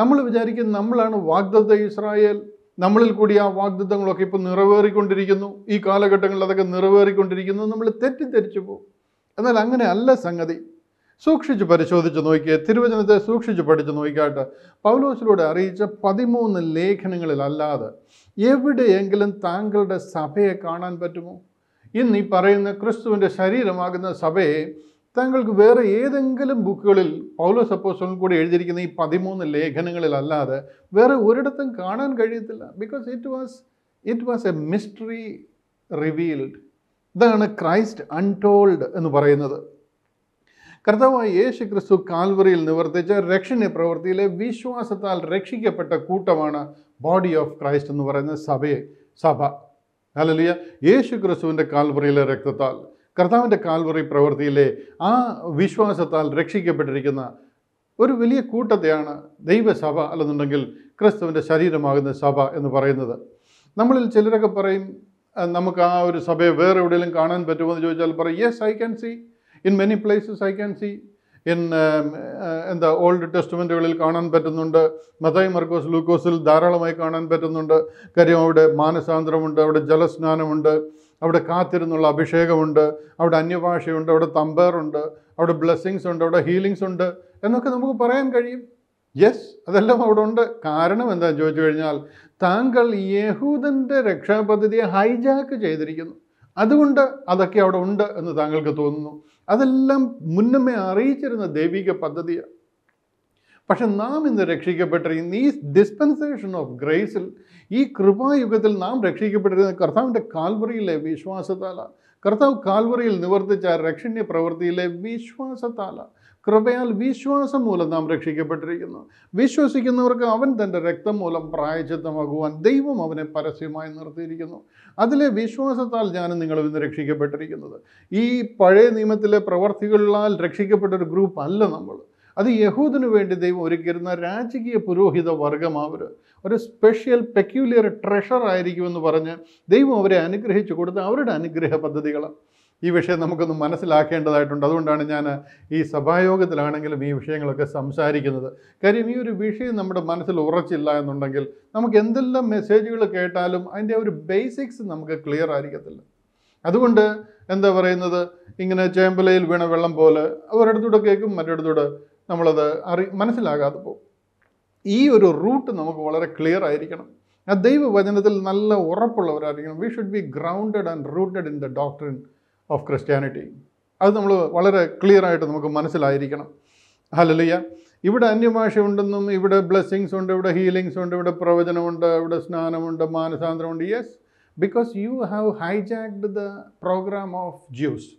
നമ്മൾ വിചാരിക്കും നമ്മളാണ് വാഗ്ദത്ത ഇസ്രായേൽ, നമ്മളിൽ കൂടി ആ വാഗ്ദത്തങ്ങളൊക്കെ ഇപ്പോൾ നിറവേറിക്കൊണ്ടിരിക്കുന്നു, ഈ കാലഘട്ടങ്ങളിൽ അതൊക്കെ നിറവേറിക്കൊണ്ടിരിക്കുന്നു, നമ്മൾ തെറ്റിദ്ധരിച്ചു പോകും. എന്നാൽ അങ്ങനെ അല്ല സംഗതി. സൂക്ഷിച്ച് പരിശോധിച്ച് നോക്കിയ തിരുവചനത്തെ സൂക്ഷിച്ച് പഠിച്ച് നോക്കിയിട്ട് പൗലോസിലൂടെ അറിയിച്ച പതിമൂന്ന് ലേഖനങ്ങളിലല്ലാതെ എവിടെയെങ്കിലും താങ്കളുടെ സഭയെ കാണാൻ പറ്റുമോ? ഇന്ന് ഈ പറയുന്ന ക്രിസ്തുവിൻ്റെ ശരീരമാകുന്ന സഭയെ താങ്കൾക്ക് വേറെ ഏതെങ്കിലും ബുക്കുകളിൽ പൗലോസ് അപ്പോസ്തലൻ കൂടി എഴുതിയിരിക്കുന്ന ഈ പതിമൂന്ന് ലേഖനങ്ങളിലല്ലാതെ വേറെ ഒരിടത്തും കാണാൻ കഴിയത്തില്ല. Because it was it was a mystery revealed. ഇതാണ് ക്രൈസ്റ്റ് അൺടോൾഡ് എന്ന് പറയുന്നത്. കർത്താവായ യേശു ക്രിസ്തു കാൽവറിയിൽ നിവർത്തിച്ച രക്ഷണ പ്രവൃത്തിയിലെ വിശ്വാസത്താൽ രക്ഷിക്കപ്പെട്ട കൂട്ടമാണ് ബോഡി ഓഫ് ക്രൈസ്റ്റ് എന്ന് പറയുന്ന സഭയെ, സഭ. ഹല്ലേലൂയ. യേശു ക്രിസ്തുവിൻ്റെ കാൽവറിയിലെ രക്തത്താൽ, കർത്താവിൻ്റെ കാൽവറി പ്രവൃത്തിയിലെ ആ വിശ്വാസത്താൽ രക്ഷിക്കപ്പെട്ടിരിക്കുന്ന ഒരു വലിയ കൂട്ടത്തെയാണ് ദൈവസഭ അല്ലെന്നുണ്ടെങ്കിൽ ക്രിസ്തുവിൻ്റെ ശരീരമാകുന്ന സഭ എന്ന് പറയുന്നത്. നമ്മളിൽ ചിലരൊക്കെ പറയും, നമുക്ക് ആ ഒരു സഭയെ വേറെ എവിടെയെങ്കിലും കാണാൻ പറ്റുമെന്ന് ചോദിച്ചാൽ പറയും, yes I can see in many places, I can see in എന്താ ഓൾഡ് ടെസ്റ്റ്മെൻറ്റുകളിൽ കാണാൻ പറ്റുന്നുണ്ട്, മത്തായി മർക്കോസ് ലൂക്കോസിൽ ധാരാളമായി കാണാൻ പറ്റുന്നുണ്ട്. കാര്യം അവിടെ മാനസാന്തരമുണ്ട്, അവിടെ ജലസ്നാനമുണ്ട്, അവിടെ കാത്തിരുന്നുള്ള അഭിഷേകമുണ്ട്, അവിടെ അന്യഭാഷയുണ്ട്, അവിടെ തമ്പേറുണ്ട്, അവിടെ ബ്ലെസ്സിങ്സ് ഉണ്ട്, അവിടെ ഹീലിങ്സ് ഉണ്ട് എന്നൊക്കെ നമുക്ക് പറയാൻ കഴിയും. യെസ്, അതെല്ലാം അവിടെ ഉണ്ട്. കാരണം എന്താണെന്ന് ചോദിച്ചു കഴിഞ്ഞാൽ താങ്കൾ യഹൂദൻ്റെ രക്ഷാപദ്ധതിയെ ഹൈജാക്ക് ചെയ്തിരിക്കുന്നു, അതുകൊണ്ട് അതൊക്കെ അവിടെ ഉണ്ട് എന്ന് താങ്കൾക്ക് തോന്നുന്നു. അതെല്ലാം മുന്നമേ അറിയിച്ചിരുന്ന ദൈവിക പദ്ധതിയാണ്. പക്ഷെ നാം ഇന്ന് രക്ഷിക്കപ്പെട്ടിരിക്കുന്ന ഈ ഡിസ്പെൻസേഷൻ ഓഫ് ഗ്രേസിൽ, ഈ കൃപായുഗത്തിൽ നാം രക്ഷിക്കപ്പെട്ടിരുന്ന കർത്താവിൻ്റെ കാൽവറിയിലെ വിശ്വാസത്താലാണ്. കർത്താവ് കാൽവറിയിൽ നിവർത്തിച്ച രക്ഷണ്യ പ്രവൃത്തിയിലെ വിശ്വാസത്താലാണ്, കൃപയാൽ വിശ്വാസം മൂലം നാം രക്ഷിക്കപ്പെട്ടിരിക്കുന്നു. വിശ്വസിക്കുന്നവർക്ക് അവൻ തൻ്റെ രക്തം മൂലം പ്രായശ്ചിത്തമാകുവാൻ ദൈവം അവനെ പരസ്യമായി നിർത്തിയിരിക്കുന്നു. അതിലെ വിശ്വാസത്താൽ ഞാനും നിങ്ങളും ഇന്ന് രക്ഷിക്കപ്പെട്ടിരിക്കുന്നത്. ഈ പഴയ നിയമത്തിലെ പ്രവർത്തികളാൽ രക്ഷിക്കപ്പെട്ടൊരു ഗ്രൂപ്പ് അല്ല നമ്മൾ. അത് യഹൂദിനു വേണ്ടി ദൈവം ഒരുക്കിയിരുന്ന രാജകീയ പുരോഹിത വർഗം, അവർ ഒരു സ്പെഷ്യൽ പെക്യുലിയർ ട്രഷർ ആയിരിക്കുമെന്ന് പറഞ്ഞ് ദൈവം അവരെ അനുഗ്രഹിച്ചു കൊടുത്ത അവരുടെ അനുഗ്രഹ പദ്ധതികളാണ്. ഈ വിഷയം നമുക്കൊന്ന് മനസ്സിലാക്കേണ്ടതായിട്ടുണ്ട്. അതുകൊണ്ടാണ് ഞാൻ ഈ സഭായോഗത്തിലാണെങ്കിലും ഈ വിഷയങ്ങളൊക്കെ സംസാരിക്കുന്നത്. കാര്യം ഈ ഒരു വിഷയം നമ്മുടെ മനസ്സിൽ ഉറച്ചില്ല എന്നുണ്ടെങ്കിൽ നമുക്ക് എന്തെല്ലാം മെസ്സേജുകൾ കേട്ടാലും അതിൻ്റെ ഒരു ബേസിക്സ് നമുക്ക് ക്ലിയർ ആയിരിക്കത്തില്ല. അതുകൊണ്ട് എന്താ പറയുന്നത്, ഇങ്ങനെ ചേമ്പലയിൽ വീണ വെള്ളം പോലെ ഒരിടത്തൂടെ കേൾക്കും, മറ്റൊരിടത്തൂടെ നമ്മളത് അറി മനസ്സിലാകാതെ പോകും. ഈ ഒരു റൂട്ട് നമുക്ക് വളരെ ക്ലിയർ ആയിരിക്കണം. ആ ദൈവവചനത്തിൽ നല്ല ഉറപ്പുള്ളവരായിരിക്കണം. We should be grounded and rooted in the doctrine of Christianity. അത് നമ്മൾ വളരെ ക്ലിയറായിട്ട് നമുക്ക് മനസ്സിലായിരിക്കണം. ഹല്ലേലൂയ. ഇവിടെ അന്യഭാഷയുണ്ടെന്നും ഇവിടെ ബ്ലെസ്സിങ്സ് ഉണ്ട്, ഇവിടെ ഹീലിങ്സ് ഉണ്ട്, ഇവിടെ പ്രവചനമുണ്ട്, ഇവിടെ സ്നാനമുണ്ട്, മാനസാന്തരമുണ്ട്. Yes, because you have hijacked the programme of Jews.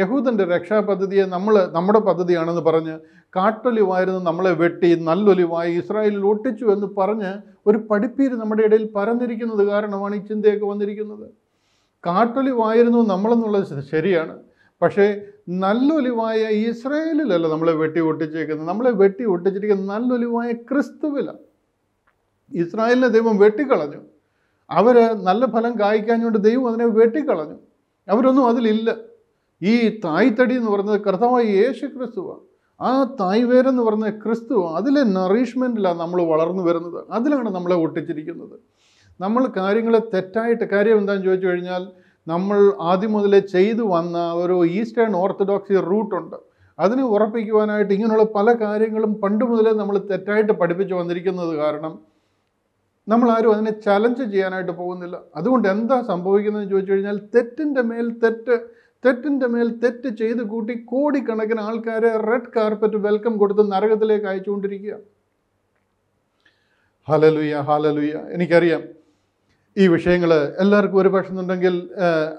യഹൂദൻ്റെ രക്ഷാപദ്ധതിയെ നമ്മൾ നമ്മുടെ പദ്ധതിയാണെന്ന് പറഞ്ഞ്, കാട്ടൊലിവായിരുന്നു നമ്മളെ വെട്ടി നല്ലൊലിവായി ഇസ്രായേലിൽ ഒട്ടിച്ചു എന്ന് പറഞ്ഞ് ഒരു പഠിപ്പീര് നമ്മുടെ ഇടയിൽ പരന്നിരിക്കുന്നത് കാരണമാണ് ഈ ചിന്തയൊക്കെ വന്നിരിക്കുന്നത്. കാട്ടൊലിവായിരുന്നു നമ്മളെന്നുള്ളത് ശരിയാണ്, പക്ഷേ നല്ലൊലിവായ ഇസ്രായേലിലല്ല നമ്മളെ വെട്ടി ഒട്ടിച്ചേക്കുന്നത്. നമ്മളെ വെട്ടി ഒട്ടിച്ചിരിക്കുന്നത് നല്ലൊലിവായ ക്രിസ്തുവിലാണ്. ഇസ്രായേലിനെ ദൈവം വെട്ടിക്കളഞ്ഞു. അവർ നല്ല ഫലം കായ്ക്കാഞ്ഞുകൊണ്ട് ദൈവം അതിനെ വെട്ടിക്കളഞ്ഞു. അവരൊന്നും അതിലില്ല. ഈ തായ്തടി എന്ന് പറയുന്നത് കർത്താവായ യേശു ക്രിസ്തുവാണ്. ആ തായ്വേരെന്ന് പറഞ്ഞ ക്രിസ്തുവാണ്. അതിലെ നറീഷ്മെൻറ്റിലാണ് നമ്മൾ വളർന്നു വരുന്നത്. അതിലാണ് നമ്മളെ ഒട്ടിച്ചിരിക്കുന്നത്. നമ്മൾ കാര്യങ്ങളെ തെറ്റായിട്ട്, കാര്യം എന്താണെന്ന് ചോദിച്ചു കഴിഞ്ഞാൽ, നമ്മൾ ആദ്യം മുതലേ ചെയ്തു വന്ന ഒരു ഈസ്റ്റേൺ ഓർത്തഡോക്സി റൂട്ടുണ്ട്. അതിനെ ഉറപ്പിക്കുവാനായിട്ട് ഇങ്ങനെയുള്ള പല കാര്യങ്ങളും പണ്ട് മുതലേ നമ്മൾ തെറ്റായിട്ട് പഠിപ്പിച്ചു വന്നിരിക്കുന്നത് കാരണം നമ്മളാരും അതിനെ ചലഞ്ച് ചെയ്യാനായിട്ട് പോകുന്നില്ല. അതുകൊണ്ട് എന്താ സംഭവിക്കുന്നതെന്ന് ചോദിച്ചു കഴിഞ്ഞാൽ, തെറ്റിൻ്റെ മേൽ തെറ്റ് തെറ്റിൻ്റെ മേൽ തെറ്റ് ചെയ്ത് കൂട്ടി കോടിക്കണക്കിന് ആൾക്കാരെ റെഡ് കാർപ്പറ്റ് വെൽക്കം കൊടുത്ത് നരകത്തിലേക്ക് അയച്ചുകൊണ്ടിരിക്കുക. Hallelujah, hallelujah. എനിക്കറിയാം ഈ വിഷയങ്ങൾ എല്ലാവർക്കും ഒരു പക്ഷേ എന്നുണ്ടെങ്കിൽ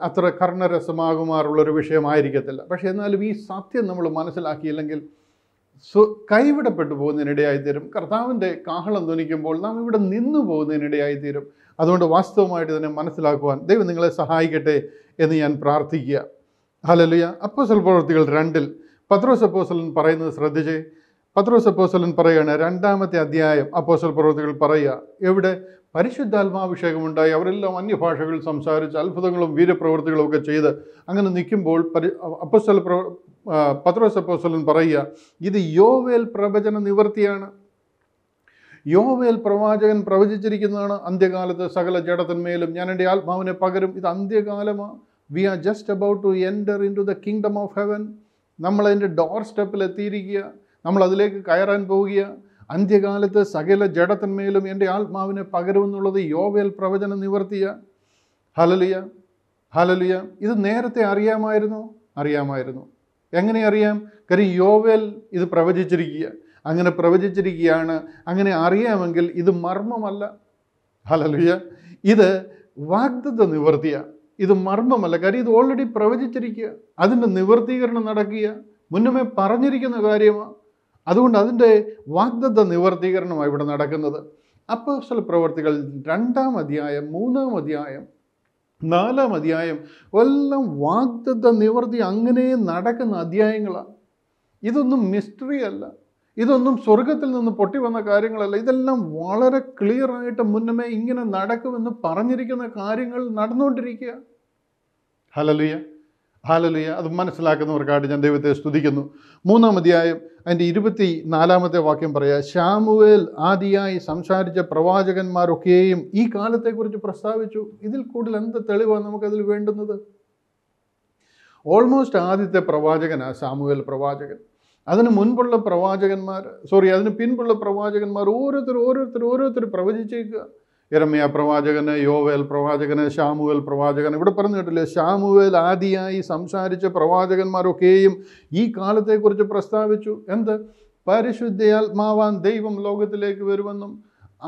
അത്ര കർണരസമാകുമാറുള്ളൊരു വിഷയമായിരിക്കത്തില്ല. പക്ഷേ എന്നാലും ഈ സത്യം നമ്മൾ മനസ്സിലാക്കിയില്ലെങ്കിൽ സു കൈവിടപ്പെട്ടു പോകുന്നതിനിടയായിത്തീരും. കർത്താവിൻ്റെ കാഹളം ധ്വനിക്കുമ്പോൾ നാം ഇവിടെ നിന്നു പോകുന്നതിനിടയായിത്തീരും. അതുകൊണ്ട് വാസ്തവമായിട്ട് ഇതിനെ മനസ്സിലാക്കുവാൻ ദൈവം നിങ്ങളെ സഹായിക്കട്ടെ എന്ന് ഞാൻ പ്രാർത്ഥിക്കുക. ഹല്ലേലൂയ. അപ്പോസ്തല പ്രവൃത്തികൾ രണ്ടിൽ പത്രോസ് അപ്പോസ്തലൻ പറയുന്നത് ശ്രദ്ധിച്ചേ. പത്രോസ് അപ്പോസ്തലൻ പറയുകയാണ്, രണ്ടാമത്തെ അധ്യായം അപ്പോസ്തല പ്രവൃത്തികൾ പറയുക, എവിടെ പരിശുദ്ധാത്മാഭിഷേകമുണ്ടായി അവരെല്ലാം അന്യഭാഷകൾ സംസാരിച്ച് അത്ഭുതങ്ങളും വീരപ്രവൃത്തികളും ഒക്കെ ചെയ്ത് അങ്ങനെ നിൽക്കുമ്പോൾ പരി അപ്പോസ്തല പ്രവ പത്രോസ് അപ്പോസ്തലൻ പറയുക, ഇത് യോവേൽ പ്രവചന നിവൃത്തിയാണ്. യോവേൽ പ്രവാചകൻ പ്രവചിച്ചിരിക്കുന്നതാണ്, അന്ത്യകാലത്ത് സകല ജഡത്തിന്മേലും ഞാൻ എൻ്റെ ആത്മാവിനെ പകരും. ഇത് അന്ത്യകാലമാണ്. We are just about to enter into the kingdom of heaven. നമ്മളതിൻ്റെ ഡോർ സ്റ്റെപ്പിൽ എത്തിയിരിക്കുക, നമ്മളതിലേക്ക് കയറാൻ പോവുക. അന്ത്യകാലത്ത് സകല ജഡത്തിന്മേലും എൻ്റെ ആത്മാവിനെ പകരുമെന്നുള്ളത് യോവേൽ പ്രവചനം നിവർത്തിയ. Hallelujah, hallelujah. ഇത് നേരത്തെ അറിയാമായിരുന്നു, അറിയാമായിരുന്നു. എങ്ങനെ അറിയാം? കാര്യം യോവേൽ ഇത് പ്രവചിച്ചിരിക്കുക, അങ്ങനെ പ്രവചിച്ചിരിക്കുകയാണ്. അങ്ങനെ അറിയാമെങ്കിൽ ഇത് മർമ്മമല്ല. ഹല്ലേലൂയ. ഇത് വാഗ്ദത്ത നിവർത്തിയ, ഇത് മർമ്മമല്ല. കാര്യം ഇത് ഓൾറെഡി പ്രവചിച്ചിരിക്കുക, അതിൻ്റെ നിവർത്തീകരണം നടക്കുക, മുന്നമേ പറഞ്ഞിരിക്കുന്ന കാര്യമാണ്. അതുകൊണ്ട് അതിൻ്റെ വാഗ്ദത്ത നിവർത്തീകരണമാണ് ഇവിടെ നടക്കുന്നത്. അപ്പോസ്തല പ്രവൃത്തികൾ രണ്ടാം അധ്യായം, മൂന്നാം അധ്യായം, നാലാം അധ്യായം എല്ലാം വാഗ്ദത്ത നിവർത്തി അങ്ങനെ നടക്കുന്ന അധ്യായങ്ങളാണ്. ഇതൊന്നും മിസ്റ്ററി അല്ല. ഇതൊന്നും സ്വർഗ്ഗത്തിൽ നിന്ന് പൊട്ടി വന്ന കാര്യങ്ങളല്ല. ഇതെല്ലാം വളരെ ക്ലിയർ ആയിട്ട് മുന്നമേ ഇങ്ങനെ നടക്കുമെന്ന് പറഞ്ഞിരിക്കുന്ന കാര്യങ്ങൾ നടന്നുകൊണ്ടിരിക്കുക. Hallelujah, hallelujah. അത് മനസ്സിലാക്കുന്നവർക്കായിട്ട് ഞാൻ ദൈവത്തെ സ്തുതിക്കുന്നു. മൂന്നാം അധ്യായം അതിൻ്റെ ഇരുപത്തി നാലാമത്തെ വാക്യം പറയാം, ശാമുവേൽ ആദിയായി സംസാരിച്ച പ്രവാചകന്മാരൊക്കെയും ഈ കാലത്തെക്കുറിച്ച് പ്രസ്താവിച്ചു. ഇതിൽ കൂടുതൽ എന്ത് തെളിവാണ് നമുക്കതിൽ വേണ്ടുന്നത്? ഓൾമോസ്റ്റ് ആദ്യത്തെ പ്രവാചകനാണ് ശാമുവേൽ പ്രവാചകൻ. അതിന് മുൻപുള്ള പ്രവാചകന്മാർ സോറി അതിന് പിൻപുള്ള പ്രവാചകന്മാർ ഓരോരുത്തർ ഓരോരുത്തർ ഓരോരുത്തർ പ്രവചിച്ചേക്കുക. യെരമ്യാ പ്രവാചകന്, യോവേൽ പ്രവാചകന്, ശാമുവേൽ പ്രവാചകന്. ഇവിടെ പറഞ്ഞു കേട്ടില്ലേ, ശാമുവേൽ ആദിയായി സംസാരിച്ച പ്രവാചകന്മാരൊക്കെയും ഈ കാലത്തെക്കുറിച്ച് പ്രസ്താവിച്ചു. എന്ത്? പരിശുദ്ധയാത്മാവാൻ ദൈവം ലോകത്തിലേക്ക് വരുമെന്നും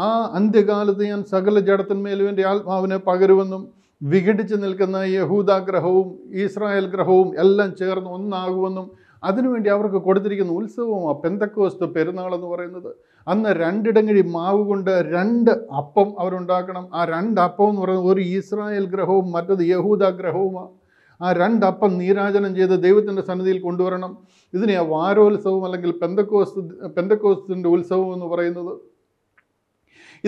ആ അന്ത്യകാലത്ത് ഞാൻ സകല ജഡത്തിന്മേലും എൻ്റെ ആത്മാവിനെ പകരുമെന്നും വിഘടിച്ച് നിൽക്കുന്ന യഹൂദാഗ്രഹവും ഇസ്രായേൽ ഗ്രഹവും എല്ലാം ചേർന്ന് ഒന്നാകുമെന്നും അതിനുവേണ്ടി അവർക്ക് കൊടുത്തിരിക്കുന്ന ഉത്സവമാണ് പെന്തക്കോസ്ത് പെരുന്നാളെന്ന് പറയുന്നത്. അന്ന് രണ്ടിടങ്ങഴി മാവ് കൊണ്ട് രണ്ട് അപ്പം അവരുണ്ടാക്കണം. ആ രണ്ടപ്പം എന്ന് പറയുന്നത് ഒരു ഇസ്രായേൽ ഗ്രഹവും മറ്റത് യഹൂദ ഗ്രഹവുമാണ്. ആ രണ്ടപ്പം നീരാജനം ചെയ്ത് ദൈവത്തിൻ്റെ സന്നിധിയിൽ കൊണ്ടുവരണം. ഇതിനെയാണ് വാരോത്സവം അല്ലെങ്കിൽ പെന്തക്കോസ്ത് പെന്തക്കോസ്തിൻ്റെ ഉത്സവം എന്ന് പറയുന്നത്.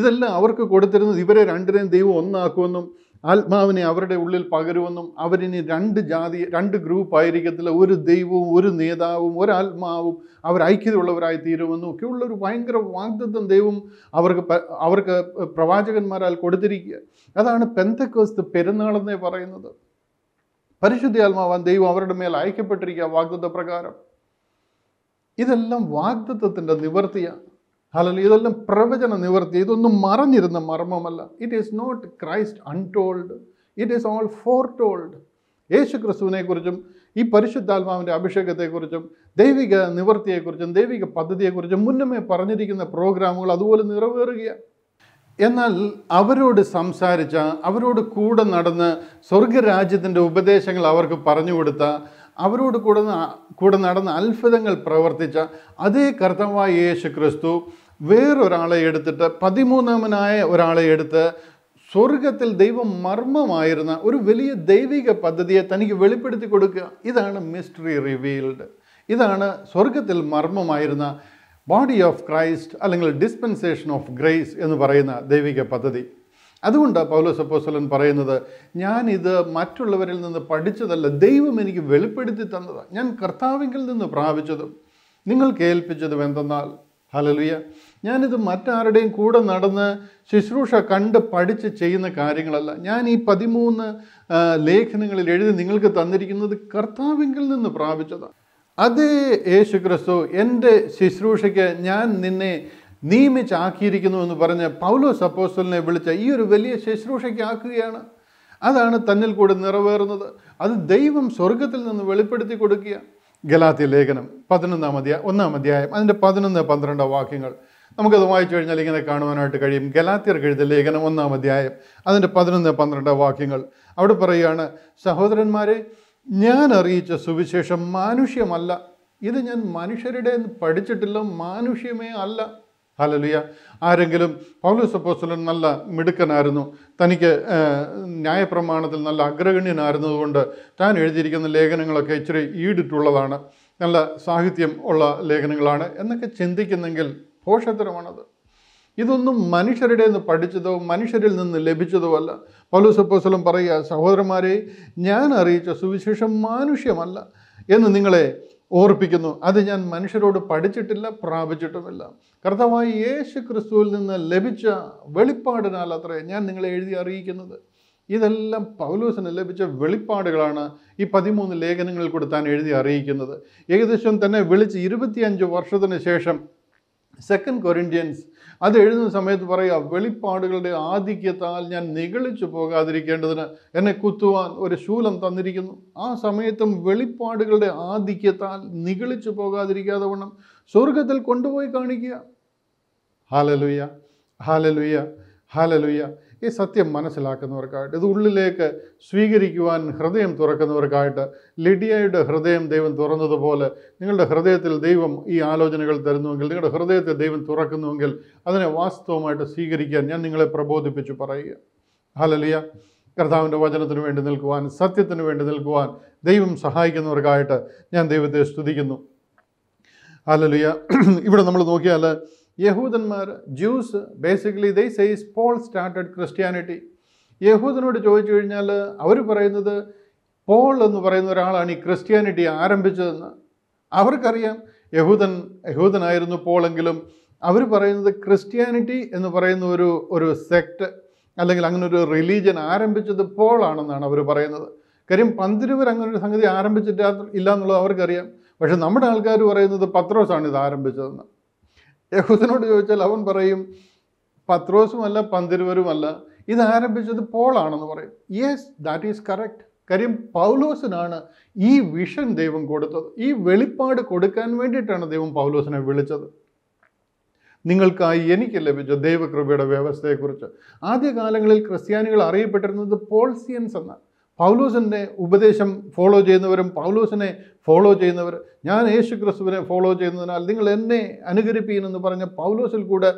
ഇതെല്ലാം അവർക്ക് കൊടുത്തിരുന്നത് ഇവരെ രണ്ടിനെയും ദൈവം ഒന്നാക്കുമെന്നും ആത്മാവിനെ അവരുടെ ഉള്ളിൽ പകരുമെന്നും അവരിനി രണ്ട് ജാതി രണ്ട് ഗ്രൂപ്പായിരിക്കത്തില്ല, ഒരു ദൈവവും ഒരു നേതാവും ഒരാത്മാവും അവർ ഐക്യതയുള്ളവരായി തീരുമെന്നും ഒക്കെ ഉള്ളൊരു ഭയങ്കര വാഗ്ദത്തം ദൈവം അവർക്ക് അവർക്ക് പ്രവാചകന്മാരാൽ കൊടുത്തിരിക്കുക. അതാണ് പെന്തക്കോസ്ത് പെരുന്നാളെന്നേ പറയുന്നത്. പരിശുദ്ധാത്മാവാൻ ദൈവം അവരുടെ മേൽ അയക്കപ്പെട്ടിരിക്കുക വാഗ്ദത്ത പ്രകാരം. ഇതെല്ലാം വാഗ്ദത്തത്തിൻ്റെ നിവർത്തിയാണ്. ഹല്ലേലൂയ. ഇതെല്ലാം പ്രവചന നിവർത്തി. ഇതൊന്നും മറഞ്ഞിരുന്ന മർമ്മമല്ല. It is not Christ untold, it is all foretold. യേശു ക്രിസ്തുവിനെക്കുറിച്ചും ഈ പരിശുദ്ധാത്മാവിൻ്റെ അഭിഷേകത്തെക്കുറിച്ചും ദൈവിക നിവർത്തിയെക്കുറിച്ചും ദൈവിക പദ്ധതിയെക്കുറിച്ചും മുന്നമേ പറഞ്ഞിരിക്കുന്ന പ്രോഗ്രാമുകൾ അതുപോലെ നിറവേറുകയാണ്. എന്നാൽ അവരോട് സംസാരിച്ച, അവരോട് കൂടെ നടന്ന് സ്വർഗരാജ്യത്തിൻ്റെ ഉപദേശങ്ങൾ അവർക്ക് പറഞ്ഞു കൊടുത്ത, അവരോട് കൂടെ കൂടെ നടന്ന അത്ഭുതങ്ങൾ പ്രവർത്തിച്ച അതേ കർത്താവായ യേശു ക്രിസ്തു വേറൊരാളെ എടുത്തിട്ട്, പതിമൂന്നാമനായ ഒരാളെ എടുത്ത് സ്വർഗത്തിൽ ദൈവം മർമ്മമായിരുന്ന ഒരു വലിയ ദൈവിക പദ്ധതിയെ തനിക്ക് വെളിപ്പെടുത്തി കൊടുക്കുക. ഇതാണ് മിസ്റ്ററി റിവീൽഡ്. ഇതാണ് സ്വർഗത്തിൽ മർമ്മമായിരുന്ന ബോഡി ഓഫ് ക്രൈസ്റ്റ് അല്ലെങ്കിൽ ഡിസ്പെൻസേഷൻ ഓഫ് ഗ്രേസ് എന്ന് പറയുന്ന ദൈവിക പദ്ധതി. അതുകൊണ്ട് പൗലോസ് അപ്പോസ്തലൻ പറയുന്നത്, ഞാനിത് മറ്റുള്ളവരിൽ നിന്ന് പഠിച്ചതല്ല, ദൈവം എനിക്ക് വെളിപ്പെടുത്തി തന്നതാണ്, ഞാൻ കർത്താവിങ്കിൽ നിന്ന് പ്രാപിച്ചതും നിങ്ങൾ കേൾപ്പിച്ചതും എന്തെന്നാൽ. ഹല്ലേലൂയ. ഞാനിത് മറ്റാരുടെയും കൂടെ നടന്ന് ശുശ്രൂഷ കണ്ട് പഠിച്ച് ചെയ്യുന്ന കാര്യങ്ങളല്ല. ഞാൻ ഈ പതിമൂന്ന് ലേഖനങ്ങളിൽ എഴുതി നിങ്ങൾക്ക് തന്നിരിക്കുന്നത് കർത്താവിങ്കിൽ നിന്ന് പ്രാപിച്ചതാണ്. അതേ യേശു ക്രിസ്തു എൻ്റെ ശുശ്രൂഷയ്ക്ക് ഞാൻ നിന്നെ നിയമിച്ചാക്കിയിരിക്കുന്നു എന്ന് പറഞ്ഞ് പൗലോസ് അപ്പോസ്തലനെ വിളിച്ച ഈ ഒരു വലിയ ശുശ്രൂഷയ്ക്കാക്കുകയാണ്. അതാണ് തന്നിൽ കൂടെ നിറവേറുന്നത്. അത് ദൈവം സ്വർഗത്തിൽ നിന്ന് വെളിപ്പെടുത്തി കൊടുക്കുക. ഗലാത്യ ലേഖനം പതിനൊന്നാം അധ്യായം ഒന്നാം അധ്യായം അതിൻ്റെ പതിനൊന്ന് പന്ത്രണ്ട് വാക്യങ്ങൾ നമുക്കത് വായിച്ചു കഴിഞ്ഞാൽ ഇങ്ങനെ കാണുവാനായിട്ട് കഴിയും. ഗലാത്യർക്ക് എഴുതിയ ലേഖനം ഒന്നാം അധ്യായം അതിൻ്റെ പതിനൊന്ന് പന്ത്രണ്ട് വാക്യങ്ങൾ അവിടെ പറയുകയാണ്, സഹോദരന്മാരെ, ഞാൻ അറിയിച്ച സുവിശേഷം മാനുഷ്യമല്ല, ഇത് ഞാൻ മനുഷ്യരുടെ പഠിച്ചിട്ടില്ല, മാനുഷ്യമേ അല്ല. ഹല്ലേലൂയ. ആരെങ്കിലും പൗലോസ് അപ്പോസ്തലൻ നല്ല മിടുക്കനായിരുന്നു, തനിക്ക് ന്യായപ്രമാണത്തിൽ നല്ല അഗ്രഗണ്യനായിരുന്നതുകൊണ്ട് താൻ എഴുതിയിരിക്കുന്ന ലേഖനങ്ങളൊക്കെ ഇച്ചിരി ഈടിട്ടുള്ളതാണ്, നല്ല സാഹിത്യം ഉള്ള ലേഖനങ്ങളാണ് എന്നൊക്കെ ചിന്തിക്കുന്നെങ്കിൽ പോഷത്തരമാണത്. ഇതൊന്നും മനുഷ്യരുടെ നിന്ന് പഠിച്ചതോ മനുഷ്യരിൽ നിന്ന് ലഭിച്ചതോ അല്ല. പൗലോസ് അപ്പോസ്തലൻ പറയുക, സഹോദരന്മാരെ, ഞാൻ അറിയിച്ച സുവിശേഷം മാനുഷ്യമല്ല എന്ന് നിങ്ങളെ ഓർപ്പിക്കുന്നു, അത് ഞാൻ മനുഷ്യരോട് പഠിച്ചിട്ടില്ല, പ്രാപിച്ചിട്ടുമില്ല, കർത്താവായ യേശു ക്രിസ്തുവിൽ നിന്ന് ലഭിച്ച വെളിപ്പാടിനാൽ അത്രേ ഞാൻ നിങ്ങളെ എഴുതി അറിയിക്കുന്നത്. ഇതെല്ലാം പൗലോസിന് ലഭിച്ച വെളിപ്പാടുകളാണ് ഈ പതിമൂന്ന് ലേഖനങ്ങളിൽ കൂടെ താൻ എഴുതി അറിയിക്കുന്നത്. ഏകദേശം തന്നെ വിളിച്ച് ഇരുപത്തിയഞ്ച് വർഷത്തിന് ശേഷം സെക്കൻഡ് കൊരിന്ത്യൻസ് അത് എഴുതുന്ന സമയത്ത് പറയുക, വെളിപ്പാടുകളുടെ ആധിക്യത്താൽ ഞാൻ നിഗളിച്ചു പോകാതിരിക്കേണ്ടതിന് എന്നെ കുത്തുവാൻ ഒരു ശൂലം തന്നിരിക്കുന്നു. ആ സമയത്തും വെളിപ്പാടുകളുടെ ആധിക്യത്താൽ നിഗളിച്ചു പോകാതിരിക്കാതെ വണ്ണം സ്വർഗത്തിൽ കൊണ്ടുപോയി കാണിക്കുക. Hallelujah, hallelujah, hallelujah. ഈ സത്യം മനസ്സിലാക്കുന്നവർക്കായിട്ട്, ഇത് ഉള്ളിലേക്ക് സ്വീകരിക്കുവാൻ ഹൃദയം തുറക്കുന്നവർക്കായിട്ട്, ലിഡിയയുടെ ഹൃദയം ദൈവം തുറന്നതുപോലെ നിങ്ങളുടെ ഹൃദയത്തിൽ ദൈവം ഈ ആലോചനകൾ തരുന്നുവെങ്കിൽ, നിങ്ങളുടെ ഹൃദയത്തെ ദൈവം തുറക്കുന്നുവെങ്കിൽ അതിനെ വാസ്തവമായിട്ട് സ്വീകരിക്കാൻ ഞാൻ നിങ്ങളെ പ്രബോധിപ്പിച്ചു പറയുക. ഹല്ലേലൂയ. കർത്താവിൻ്റെ വചനത്തിന് വേണ്ടി നിൽക്കുവാൻ, സത്യത്തിന് വേണ്ടി നിൽക്കുവാൻ ദൈവം സഹായിക്കുന്നവർക്കായിട്ട് ഞാൻ ദൈവത്തെ സ്തുതിക്കുന്നു. Hallelujah. ഇവിടെ നമ്മൾ നോക്കിയാൽ യഹൂദന്മാർ Jews basically they say Paul started Christianity. യഹൂദനോട് ചോദിച്ചു കഴിഞ്ഞാൽ അവർ പറയുന്നത് പോൾ എന്ന് പറയുന്ന ഒരാളാണ് ഈ ക്രിസ്ത്യാനിറ്റി ആരംഭിച്ചതെന്ന്. അവർക്കറിയാം യഹൂദൻ യഹൂദനായിരുന്നു പോളെങ്കിലും അവർ പറയുന്നത് ക്രിസ്ത്യാനിറ്റി എന്ന് പറയുന്ന ഒരു ഒരു സെക്ട് അല്ലെങ്കിൽ അങ്ങനെ ഒരു റിലീജിയൻ ആരംഭിച്ചത് പോളാണെന്നാണ് അവർ പറയുന്നത്. കാര്യം പന്തിരുവർ അങ്ങനെ ഒരു സംഗതി ആരംഭിച്ചിട്ട് ഇല്ല എന്നുള്ളത് അവർക്കറിയാം. പക്ഷെ നമ്മുടെ ആൾക്കാർ പറയുന്നത് പത്രോസാണ് ഇത് ആരംഭിച്ചതെന്ന്. യഹൂദനോട് ചോദിച്ചാൽ അവൻ പറയും പത്രോസുമല്ല പന്തിരുവരുമല്ല, ഇത് ആരംഭിച്ചത് പോളാണെന്ന് പറയും. Yes, that is correct. കാര്യം പൗലോസിനാണ് ഈ വിഷൻ ദൈവം കൊടുത്തത്. ഈ വെളിപ്പാട് കൊടുക്കാൻ വേണ്ടിയിട്ടാണ് ദൈവം പൗലോസിനെ വിളിച്ചത്. നിങ്ങൾക്കായി എനിക്ക് ലഭിച്ച ദൈവകൃപയുടെ വ്യവസ്ഥയെക്കുറിച്ച് ആദ്യകാലങ്ങളിൽ ക്രിസ്ത്യാനികൾ അറിയപ്പെട്ടിരുന്നത് പോൾസിയൻസ് എന്ന പൗലോസിൻ്റെ ഉപദേശം ഫോളോ ചെയ്യുന്നവരും പൗലോസിനെ ഫോളോ ചെയ്യുന്നവർ, ഞാൻ യേശു ക്രിസ്തുവിനെ ഫോളോ ചെയ്യുന്നതിനാൽ നിങ്ങൾ എന്നെ അനുകരിപ്പീനെന്ന് പറഞ്ഞ പൗലോസിൽ കൂടെ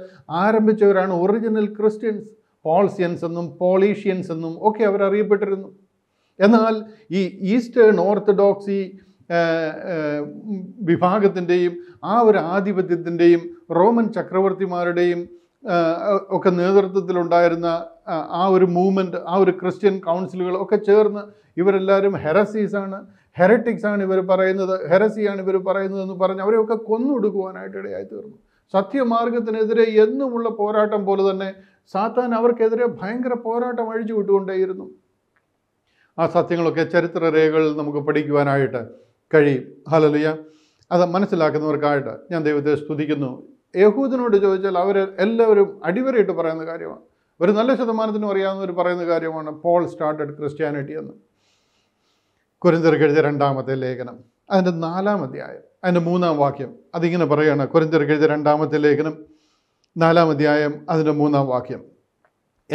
ആരംഭിച്ചവരാണ് ഒറിജിനൽ ക്രിസ്ത്യൻസ്. പോൾസിയൻസ് എന്നും പോളീഷ്യൻസ് എന്നും ഒക്കെ അവർ അറിയപ്പെട്ടിരുന്നു. എന്നാൽ ഈ ഈസ്റ്റേൺ ഓർത്തഡോക്സി വിഭാഗത്തിൻ്റെയും ആ ഒരു ആധിപത്യത്തിൻ്റെയും റോമൻ ചക്രവർത്തിമാരുടെയും ഒക്കെ നേതൃത്വത്തിലുണ്ടായിരുന്ന ആ ഒരു മൂവ്മെൻറ്റ്, ആ ഒരു ക്രിസ്ത്യൻ കൗൺസിലുകൾ ഒക്കെ ചേർന്ന് ഇവരെല്ലാവരും ഹെറസീസാണ്, ഹെററ്റിക്സാണ് ഇവർ പറയുന്നത്, ഹെറസിയാണ് ഇവർ പറയുന്നതെന്ന് പറഞ്ഞ് അവരെയൊക്കെ കൊന്നൊടുക്കുവാനായിട്ട് ഇടയായി തീർന്നു. സത്യമാർഗത്തിനെതിരെ എന്നുമുള്ള പോരാട്ടം പോലെ തന്നെ സാത്താൻ അവർക്കെതിരെ ഭയങ്കര പോരാട്ടം അഴിച്ചു വിട്ടുകൊണ്ടേയിരുന്നു. ആ സത്യങ്ങളൊക്കെ ചരിത്രരേഖകളിൽ നമുക്ക് പഠിക്കുവാനായിട്ട് കഴിയും. ഹല്ലേലൂയ. അത് മനസ്സിലാക്കുന്നവർക്കായിട്ട് ഞാൻ ദൈവത്തെ സ്തുതിക്കുന്നു. യഹൂദനോട് ചോദിച്ചാൽ അവർ എല്ലാവരും അടിവരയിട്ട് പറയുന്ന കാര്യമാണ്, ഒരു നല്ല ശതമാനത്തിനും അറിയാവുന്നവർ പറയുന്ന കാര്യമാണ് പോൾ സ്റ്റാർട്ടഡ് ക്രിസ്ത്യാനിറ്റി എന്ന്. കൊരിന്ത്യർക്ക് എഴുതിയ രണ്ടാമത്തെ ലേഖനം അതിൻ്റെ നാലാം അധ്യായം അതിൻ്റെ മൂന്നാം വാക്യം അതിങ്ങനെ പറയുകയാണ്. കൊരിന്ത്യർക്ക് എഴുതിയ രണ്ടാമത്തെ ലേഖനം നാലാം അധ്യായം അതിൻ്റെ മൂന്നാം വാക്യം: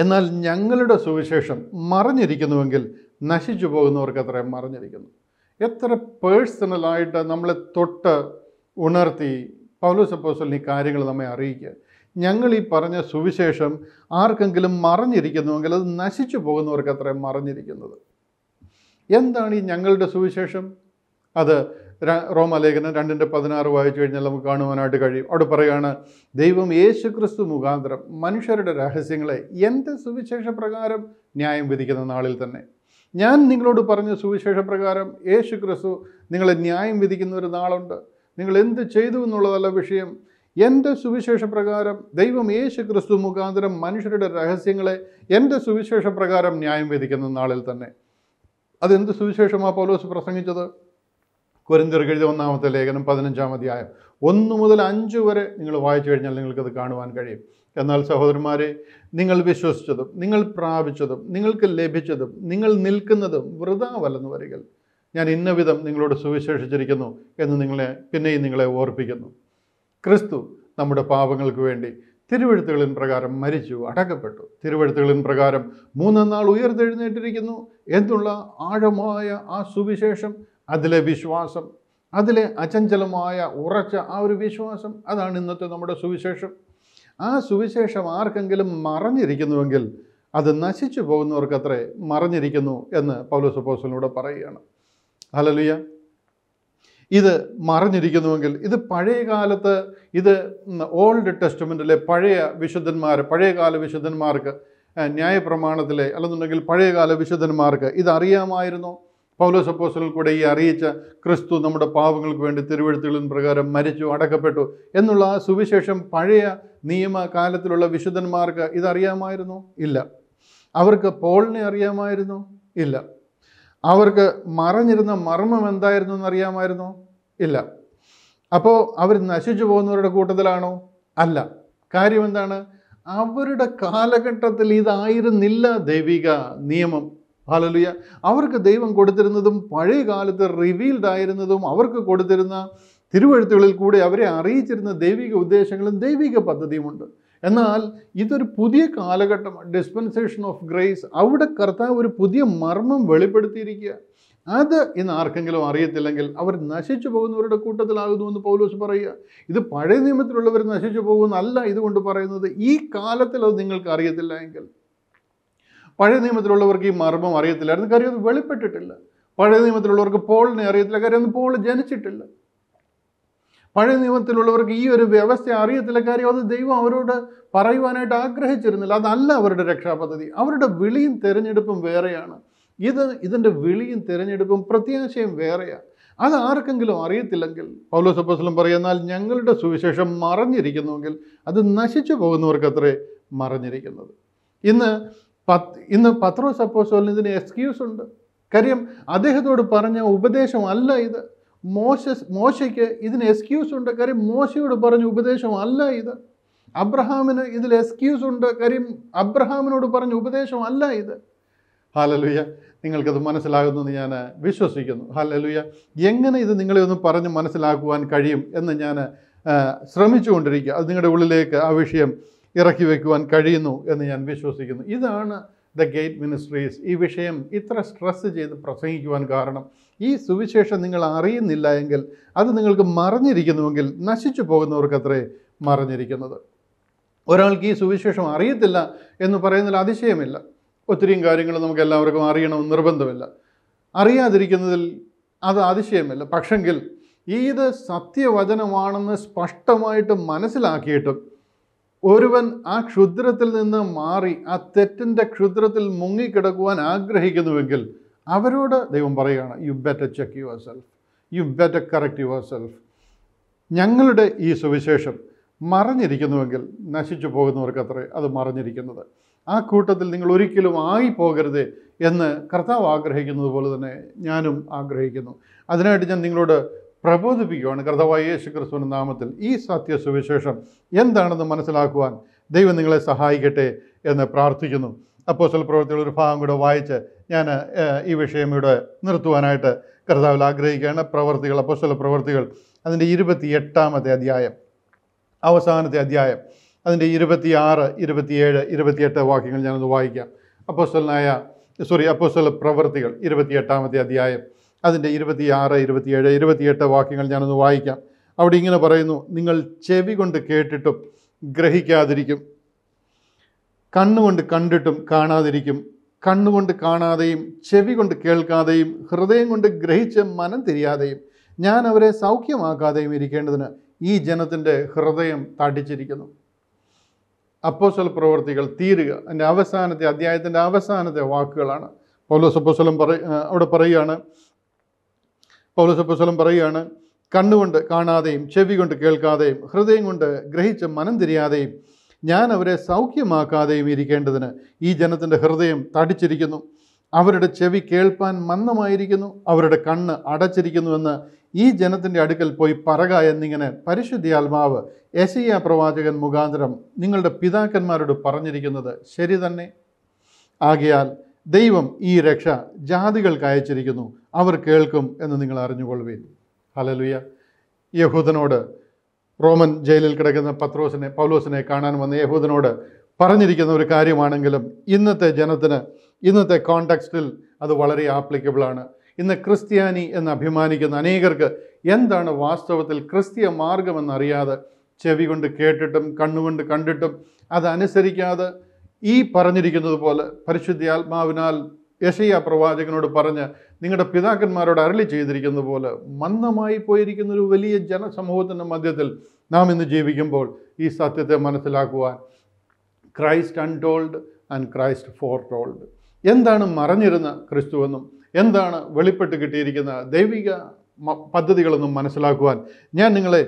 എന്നാൽ ഞങ്ങളുടെ സുവിശേഷം മറഞ്ഞിരിക്കുന്നുവെങ്കിൽ നശിച്ചു പോകുന്നവർക്ക് അത്ര മറഞ്ഞിരിക്കുന്നു. എത്ര പേഴ്സണലായിട്ട് നമ്മളെ തൊട്ട് ഉണർത്തി പൗലോസ് അപ്പോസ്തലൻ ഈ കാര്യങ്ങൾ നമ്മെ അറിയിക്കുക. ഞങ്ങൾ ഈ പറഞ്ഞ സുവിശേഷം ആർക്കെങ്കിലും മറഞ്ഞിരിക്കുന്നുവെങ്കിൽ അത് നശിച്ചു പോകുന്നവർക്ക് അത്ര മറഞ്ഞിരിക്കുന്നത്. എന്താണ് ഈ ഞങ്ങളുടെ സുവിശേഷം? അത് റോമാലേഖനം രണ്ടിൻ്റെ പതിനാറ് വായിച്ചു കഴിഞ്ഞാൽ നമുക്ക് കാണുവാനായിട്ട് കഴിയും. അവിടെ പറയുകയാണ്, ദൈവം യേശു ക്രിസ്തു മുഖാന്തരം മനുഷ്യരുടെ രഹസ്യങ്ങളെ എൻ്റെ സുവിശേഷ പ്രകാരം ന്യായം വിധിക്കുന്ന നാളിൽ തന്നെ. ഞാൻ നിങ്ങളോട് പറഞ്ഞ സുവിശേഷ പ്രകാരം യേശു ക്രിസ്തു നിങ്ങളെ ന്യായം വിധിക്കുന്ന ഒരു നാളുണ്ട്. നിങ്ങൾ എന്ത് ചെയ്തു എന്നുള്ളതല്ല വിഷയം. എൻ്റെ സുവിശേഷ പ്രകാരം ദൈവം യേശു ക്രിസ്തു മുഖാന്തരം മനുഷ്യരുടെ രഹസ്യങ്ങളെ എൻ്റെ സുവിശേഷ പ്രകാരം ന്യായം വിധിക്കുന്ന നാളിൽ തന്നെ. അതെന്ത് സുവിശേഷമാണ് പൗലോസ് പ്രസംഗിച്ചത്? കൊരിന്ത്യർക്ക് എഴുതിയ ഒന്നാമത്തെ ലേഖനം പതിനഞ്ചാം അധ്യായം ഒന്ന് മുതൽ അഞ്ച് വരെ നിങ്ങൾ വായിച്ചു കഴിഞ്ഞാൽ നിങ്ങൾക്കത് കാണുവാൻ കഴിയും. എന്നാൽ സഹോദരന്മാരെ, നിങ്ങൾ വിശ്വസിച്ചതും നിങ്ങൾ പ്രാപിച്ചതും നിങ്ങൾക്ക് ലഭിച്ചതും നിങ്ങൾ നിൽക്കുന്നതും വൃഥാവല്ലെന്ന് വരികിൽ ഞാൻ ഇന്ന വിധം നിങ്ങളോട് സുവിശേഷിച്ചിരിക്കുന്നു എന്ന് നിങ്ങളെ പിന്നെയും നിങ്ങളെ ഓർപ്പിക്കുന്നു. ക്രിസ്തു നമ്മുടെ പാപങ്ങൾക്ക് വേണ്ടി തിരുവെഴുത്തുകളിൻ പ്രകാരം മരിച്ചു, അടക്കപ്പെട്ടു, തിരുവെഴുത്തുകളിൻ പ്രകാരം മൂന്നാം നാൾ ഉയർത്തെഴുന്നേറ്റിരിക്കുന്നു എന്നുള്ള ആഴമായ ആ സുവിശേഷം, അതിലെ വിശ്വാസം, അതിലെ അചഞ്ചലമായ ഉറച്ച ആ ഒരു വിശ്വാസം, അതാണ് ഇന്നത്തെ നമ്മുടെ സുവിശേഷം. ആ സുവിശേഷം ആർക്കെങ്കിലും മറഞ്ഞിരിക്കുന്നുവെങ്കിൽ അത് നശിച്ചു പോകുന്നവർക്കത്രേ മറഞ്ഞിരിക്കുന്നു എന്ന് പൗലോസ് അപ്പോസ്തലനോട് പറയുകയാണ്. ഹല്ലേലൂയ. ഇത് മറഞ്ഞിരിക്കുന്നുവെങ്കിൽ, ഇത് പഴയ കാലത്ത്, ഇത് ഓൾഡ് ടെസ്റ്റ്മെൻറ്റിലെ പഴയ വിശുദ്ധന്മാർ, പഴയകാല വിശുദ്ധന്മാർക്ക്, ന്യായപ്രമാണത്തിലെ അല്ലെന്നുണ്ടെങ്കിൽ പഴയകാല വിശുദ്ധന്മാർക്ക് ഇതറിയാമായിരുന്നോ? പൗലോസ് അപ്പോസ്തലൻ കൂടെ ഈ അറിയിച്ച ക്രിസ്തു നമ്മുടെ പാപങ്ങൾക്ക് വേണ്ടി തിരുവെഴുത്തുകളിൻ പ്രകാരം മരിച്ചു, അടക്കപ്പെട്ടു എന്നുള്ള ആ സുവിശേഷം പഴയ നിയമകാലത്തിലുള്ള വിശുദ്ധന്മാർക്ക് ഇതറിയാമായിരുന്നോ? ഇല്ല. അവർക്ക് പോളിനെ അറിയാമായിരുന്നോ? ഇല്ല. അവർക്ക് മറഞ്ഞിരുന്ന മർമ്മം എന്തായിരുന്നു എന്നറിയാമായിരുന്നോ? ഇല്ല. അപ്പോൾ അവർ നശിച്ചു പോകുന്നവരുടെ കൂട്ടത്തിലാണോ? അല്ല. കാര്യം എന്താണ്? അവരുടെ കാലഘട്ടത്തിൽ ഇതായിരുന്നില്ല ദൈവിക നിയമം. ഹല്ലേലൂയ. അവർക്ക് ദൈവം കൊടുത്തിരുന്നതും പഴയ കാലത്ത് റിവീൽഡ് ആയിരുന്നതും അവർക്ക് കൊടുത്തിരുന്ന തിരുവെഴുത്തുകളിൽ കൂടെ അവരെ അറിയിച്ചിരുന്ന ദൈവിക ഉദ്ദേശങ്ങളും ദൈവിക പദ്ധതിയുമുണ്ട്. എന്നാൽ ഇതൊരു പുതിയ കാലഘട്ടം, ഡിസ്പെൻസേഷൻ ഓഫ് ഗ്രേസ്. അവിടെ കർത്താവ് ഒരു പുതിയ മർമ്മം വെളിപ്പെടുത്തിയിരിക്കുക. അത് ഇന്ന് ആർക്കെങ്കിലും അറിയത്തില്ലെങ്കിൽ അവർ നശിച്ചു പോകുന്നവരുടെ കൂട്ടത്തിലാകുന്നുവെന്ന് പൗലോസ് പറയുക. ഇത് പഴയ നിയമത്തിലുള്ളവർ നശിച്ചു പോകുമെന്നല്ല ഇതുകൊണ്ട് പറയുന്നത്. ഈ കാലത്തിൽ അത് നിങ്ങൾക്ക് അറിയത്തില്ല എങ്കിൽ, പഴയ നിയമത്തിലുള്ളവർക്ക് ഈ മർമ്മം അറിയത്തില്ലായിരുന്നു. കാര്യം അത് വെളിപ്പെട്ടിട്ടില്ല. പഴയ നിയമത്തിലുള്ളവർക്ക് പോളിനെ അറിയത്തില്ല. കാര്യം അത് പോൾ ജനിച്ചിട്ടില്ല. പഴയ നിയമത്തിലുള്ളവർക്ക് ഈ ഒരു വ്യവസ്ഥ അറിയത്തില്ല. കാര്യം അത് ദൈവം അവരോട് പറയുവാനായിട്ട് ആഗ്രഹിച്ചിരുന്നില്ല. അതല്ല അവരുടെ രക്ഷാപദ്ധതി. അവരുടെ വിളിയും തിരഞ്ഞെടുപ്പും വേറെയാണ്. ഇത് ഇതിൻ്റെ വിളിയും തിരഞ്ഞെടുപ്പും പ്രത്യാശയും വേറെയാണ്. അത് ആർക്കെങ്കിലും അറിയത്തില്ലെങ്കിൽ, പൗലോസ് അപ്പോസ്തലൻ പറയുന്നാൽ, ഞങ്ങളുടെ സുവിശേഷം മറഞ്ഞിരിക്കുന്നുവെങ്കിൽ അത് നശിച്ചു പോകുന്നവർക്കത്രേ മറഞ്ഞിരിക്കുന്നത്. ഇന്ന് പത്ത് ഇന്ന് പത്രോസ് അപ്പോസ്തലന് ഇതിന് എക്സ്ക്യൂസ് ഉണ്ട്. കാര്യം അദ്ദേഹത്തോട് പറഞ്ഞ ഉപദേശമല്ല ഇത്. മോശ മോശയ്ക്ക് ഇതിന് എക്സ്ക്യൂസ് ഉണ്ട്. കാര്യം മോശയോട് പറഞ്ഞ ഉപദേശമല്ല ഇത്. അബ്രഹാമിന് ഇതിൽ എക്സ്ക്യൂസ് ഉണ്ട്. കാര്യം അബ്രഹാമിനോട് പറഞ്ഞ ഉപദേശമല്ല ഇത്. ഹല്ലേലൂയ. നിങ്ങൾക്കത് മനസ്സിലാകുന്നെന്ന് ഞാൻ വിശ്വസിക്കുന്നു. ഹല്ലേലൂയ. എങ്ങനെ ഇത് നിങ്ങളെ ഒന്ന് പറഞ്ഞ് മനസ്സിലാക്കുവാൻ കഴിയും എന്ന് ഞാൻ ശ്രമിച്ചുകൊണ്ടിരിക്കുക. അത് നിങ്ങളുടെ ഉള്ളിലേക്ക് ആ വിഷയം ഇറക്കി വയ്ക്കുവാൻ കഴിയുന്നു എന്ന് ഞാൻ വിശ്വസിക്കുന്നു. ഇതാണ് ദ ഗേറ്റ് മിനിസ്ട്രീസ് ഈ വിഷയം ഇത്ര സ്ട്രെസ് ചെയ്ത് പ്രസംഗിക്കുവാൻ കാരണം. ഈ സുവിശേഷം നിങ്ങൾ അറിയുന്നില്ല എങ്കിൽ, അത് നിങ്ങൾക്ക് മറഞ്ഞിരിക്കുന്നുവെങ്കിൽ നശിച്ചു പോകുന്നവർക്കത്രേ മറഞ്ഞിരിക്കുന്നത്. ഒരാൾക്ക് ഈ സുവിശേഷം അറിയത്തില്ല എന്ന് പറയുന്നതിൽ അതിശയമില്ല. ഒത്തിരിയും കാര്യങ്ങൾ നമുക്ക് എല്ലാവർക്കും അറിയണമെന്ന് നിർബന്ധമില്ല. അറിയാതിരിക്കുന്നതിൽ അത് അതിശയമില്ല. പക്ഷെങ്കിൽ ഇത് സത്യവചനമാണെന്ന് സ്പഷ്ടമായിട്ട് മനസ്സിലാക്കിയിട്ടും ഒരുവൻ ആ ക്ഷുദ്രത്തിൽ നിന്ന് മാറി ആ തെറ്റിൻ്റെ ക്ഷുദ്രത്തിൽ മുങ്ങിക്കിടക്കുവാൻ ആഗ്രഹിക്കുന്നുവെങ്കിൽ അവരോട് ദൈവം പറയുകയാണ്, you better check your self, you better correct your self. ഞങ്ങളുടെ ഈ സുവിശേഷം മറഞ്ഞിരിക്കുന്നുവെങ്കിൽ നശിച്ചു പോകുന്നവർക്കത്രേ അത് മറഞ്ഞിരിക്കുന്നത്. ആ കൂട്ടത്തിൽ നിങ്ങൾ ഒരിക്കലും ആയിപ്പോകരുത് എന്ന് കർത്താവ് ആഗ്രഹിക്കുന്നത് പോലെ തന്നെ ഞാനും ആഗ്രഹിക്കുന്നു. അതിനായിട്ട് ഞാൻ നിങ്ങളോട് പ്രബോധിപ്പിക്കുകയാണ് കർത്താവായ യേശു ക്രിസ്തുവിൻ്റെ നാമത്തിൽ. ഈ സത്യ സുവിശേഷം എന്താണെന്ന് മനസ്സിലാക്കുവാൻ ദൈവം നിങ്ങളെ സഹായിക്കട്ടെ എന്ന് പ്രാർത്ഥിക്കുന്നു. അപ്പോസ്തല പ്രവൃത്തിയുടെ ഒരു ഭാഗം കൂടെ വായിച്ച് ഞാൻ ഈ വിഷയം ഇവിടെ നിർത്തുവാനായിട്ട് കർത്താവിൽ ആഗ്രഹിക്കുകയാണ്. പ്രവർത്തികൾ, അപ്പോസ്തല പ്രവൃത്തികൾ അതിൻ്റെ ഇരുപത്തി എട്ടാമത്തെ അധ്യായം, അവസാനത്തെ അധ്യായം, അതിൻ്റെ ഇരുപത്തിയാറ്, ഇരുപത്തിയേഴ്, ഇരുപത്തിയെട്ട് വാക്യങ്ങൾ ഞാനൊന്ന് വായിക്കാം. അപ്പോസ്തലനായ സോറി അപ്പോസ്തല പ്രവൃത്തികൾ ഇരുപത്തിയെട്ടാമത്തെ അധ്യായം, അതിൻ്റെ ഇരുപത്തിയാറ്, ഇരുപത്തിയേഴ്, ഇരുപത്തിയെട്ട് വാക്യങ്ങൾ ഞാനൊന്ന് വായിക്കാം. അവിടെ ഇങ്ങനെ പറയുന്നു, നിങ്ങൾ ചെവി കൊണ്ട് കേട്ടിട്ടും ഗ്രഹിക്കാതിരിക്കും, കണ്ണുകൊണ്ട് കണ്ടിട്ടും കാണാതിരിക്കും, കണ്ണുകൊണ്ട് കാണാതെയും ചെവി കൊണ്ട് കേൾക്കാതെയും ഹൃദയം കൊണ്ട് ഗ്രഹിച്ച് മനം തിരിയാതെയും ഞാൻ അവരെ സൗഖ്യമാക്കാതെയും ഇരിക്കേണ്ടതിന് ഈ ജനത്തിൻ്റെ ഹൃദയം തടിച്ചിരിക്കുന്നു. അപ്പോസ്തല പ്രവൃത്തികൾ തീരുക അതിൻ്റെ അവസാനത്തെ അധ്യായത്തിൻ്റെ അവസാനത്തെ വാക്കുകളാണ്. പൗലോസ് അപ്പോസ്തലൻ പറ അവിടെ പറയുകയാണ് പൗലോസ് അപ്പോസ്തലൻ പറയുകയാണ് കണ്ണുകൊണ്ട് കാണാതെയും ചെവി കൊണ്ട് കേൾക്കാതെയും ഹൃദയം കൊണ്ട് ഗ്രഹിച്ച് മനം തിരിയാതെയും ഞാൻ അവരെ സൗഖ്യമാക്കാതെയും ഇരിക്കേണ്ടതിന് ഈ ജനത്തിൻ്റെ ഹൃദയം തടിച്ചിരിക്കുന്നു. അവരുടെ ചെവി കേൾപ്പാൻ മന്ദമായിരിക്കുന്നു, അവരുടെ കണ്ണ് അടച്ചിരിക്കുന്നുവെന്ന് ഈ ജനത്തിൻ്റെ അടുക്കൽ പോയി പറക എന്നിങ്ങനെ പരിശുദ്ധാത്മാവ് യെശയ്യാ പ്രവാചകൻ മുഖാന്തരം നിങ്ങളുടെ പിതാക്കന്മാരോട് പറഞ്ഞിരിക്കുന്നത് ശരി തന്നെ. ആകയാൽ ദൈവം ഈ രക്ഷ ജാതികൾക്ക് അയച്ചിരിക്കുന്നു, അവർ കേൾക്കും എന്ന് നിങ്ങൾ അറിഞ്ഞുകൊള്ളുവിൻ. ഹല്ലേലൂയ. യഹൂദനോട്, റോമൻ ജയിലിൽ കിടക്കുന്ന പത്രോസിനെ പൗലോസിനെ കാണാൻ വന്ന യഹൂദനോട് പറഞ്ഞിരിക്കുന്ന ഒരു കാര്യമാണെങ്കിലും ഇന്നത്തെ ജനത്തിന് ഇന്നത്തെ കോണ്ടെക്സ്റ്റിൽ അത് വളരെ ആപ്ലിക്കബിളാണ്. ഇന്ന് ക്രിസ്ത്യാനി എന്ന് അഭിമാനിക്കുന്ന അനേകർക്ക് എന്താണ് വാസ്തവത്തിൽ ക്രിസ്തീയ മാർഗമെന്നറിയാതെ ചെവി കൊണ്ട് കേട്ടിട്ടും കണ്ണുകൊണ്ട് കണ്ടിട്ടും അതനുസരിക്കാതെ ഈ പറഞ്ഞിരിക്കുന്നത് പോലെ പരിശുദ്ധാത്മാവിനാൽ യെശയ്യാ പ്രവാചകനോട് പറഞ്ഞ് നിങ്ങളുടെ പിതാക്കന്മാരോട് അരുളി ചെയ്തിരിക്കുന്നത് പോലെ മന്ദമായി പോയിരിക്കുന്ന ഒരു വലിയ ജനസമൂഹത്തിൻ്റെ മധ്യത്തിൽ നാം ഇന്ന് ജീവിക്കുമ്പോൾ ഈ സത്യത്തെ മനസ്സിലാക്കുവാൻ Christ untold and Christ foretold, എന്താണ് മറഞ്ഞിരുന്ന ക്രിസ്തുവെന്നും എന്താണ് വെളിപ്പെട്ട് കിട്ടിയിരിക്കുന്ന ദൈവിക പദ്ധതികളെന്നും മനസ്സിലാക്കുവാൻ ഞാൻ നിങ്ങളെ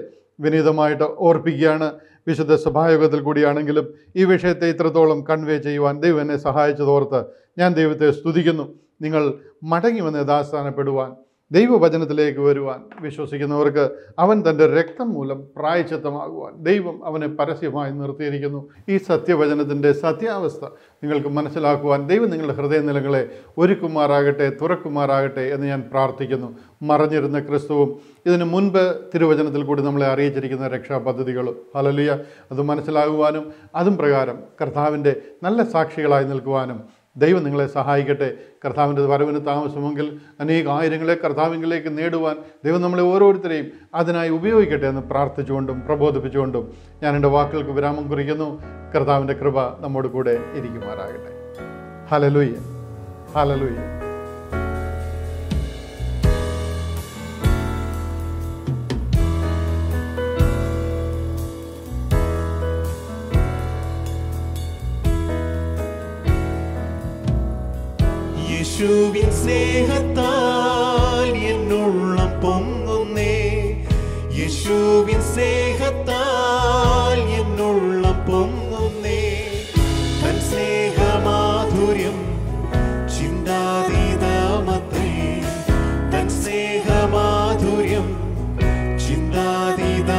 വിനീതമായിട്ട് ഓർപ്പിക്കുകയാണ്. വിശുദ്ധ സഭായോഗത്തിൽ കൂടിയാണെങ്കിലും ഈ വിഷയത്തെ ഇത്രത്തോളം കൺവേ ചെയ്യുവാൻ ദൈവം എന്നെ സഹായിച്ചതോർത്ത് ഞാൻ ദൈവത്തെ സ്തുതിക്കുന്നു. നിങ്ങൾ മടങ്ങി വന്ന് യഥാസ്ഥാനപ്പെടുവാൻ, ദൈവവചനത്തിലേക്ക് വരുവാൻ, വിശ്വസിക്കുന്നവർക്ക് അവൻ തൻ്റെ രക്തം മൂലം പ്രായശ്ചിത്തമാകുവാൻ ദൈവം അവനെ പരസ്യമായി നിർത്തിയിരിക്കുന്നു. ഈ സത്യവചനത്തിൻ്റെ സത്യാവസ്ഥ നിങ്ങൾക്ക് മനസ്സിലാക്കുവാൻ ദൈവം നിങ്ങളുടെ ഹൃദയനിലങ്ങളെ ഒരുക്കുമാറാകട്ടെ, തുറക്കുമാറാകട്ടെ എന്ന് ഞാൻ പ്രാർത്ഥിക്കുന്നു. മറഞ്ഞിരുന്ന ക്രിസ്തുവും ഇതിനു മുൻപ് തിരുവചനത്തിൽ കൂടി നമ്മളെ അറിയിച്ചിരിക്കുന്ന രക്ഷാപദ്ധതികളും, ഹല്ലേലൂയ, അത് മനസ്സിലാകുവാനും അതും പ്രകാരം കർത്താവിൻ്റെ നല്ല സാക്ഷികളായി നിൽക്കുവാനും ദൈവം നിങ്ങളെ സഹായിക്കട്ടെ. കർത്താവിൻ്റെ വരവിന് താമസമെങ്കിൽ അനേക ആയിരങ്ങളെ കർത്താവിലേക്ക് നേടുവാൻ ദൈവം നമ്മളെ ഓരോരുത്തരെയും അതിനായി ഉപയോഗിക്കട്ടെ എന്ന് പ്രാർത്ഥിച്ചുകൊണ്ടും പ്രബോധിപ്പിച്ചുകൊണ്ടും ഞാൻ എൻ്റെ വാക്കുകൾക്ക് വിരാമം കുറിക്കുന്നു. കർത്താവിൻ്റെ കൃപ നമ്മോട് കൂടെ ഇരിക്കുമാറാകട്ടെ. Hallelujah, hallelujah. യേശുവിൻ സ്നേഹത്താൽ എന്നുള്ളം പൊങ്ങുന്നേ, യേശുവിൻ സ്നേഹത്താൽ എന്നുള്ളം പൊങ്ങുന്നേ, തൻ സ്നേഹമാധുര്യം ചിന്താതീതമത്രേ, തൻ സ്നേഹമാധുര്യം ചിന്താതീതമത്രേ.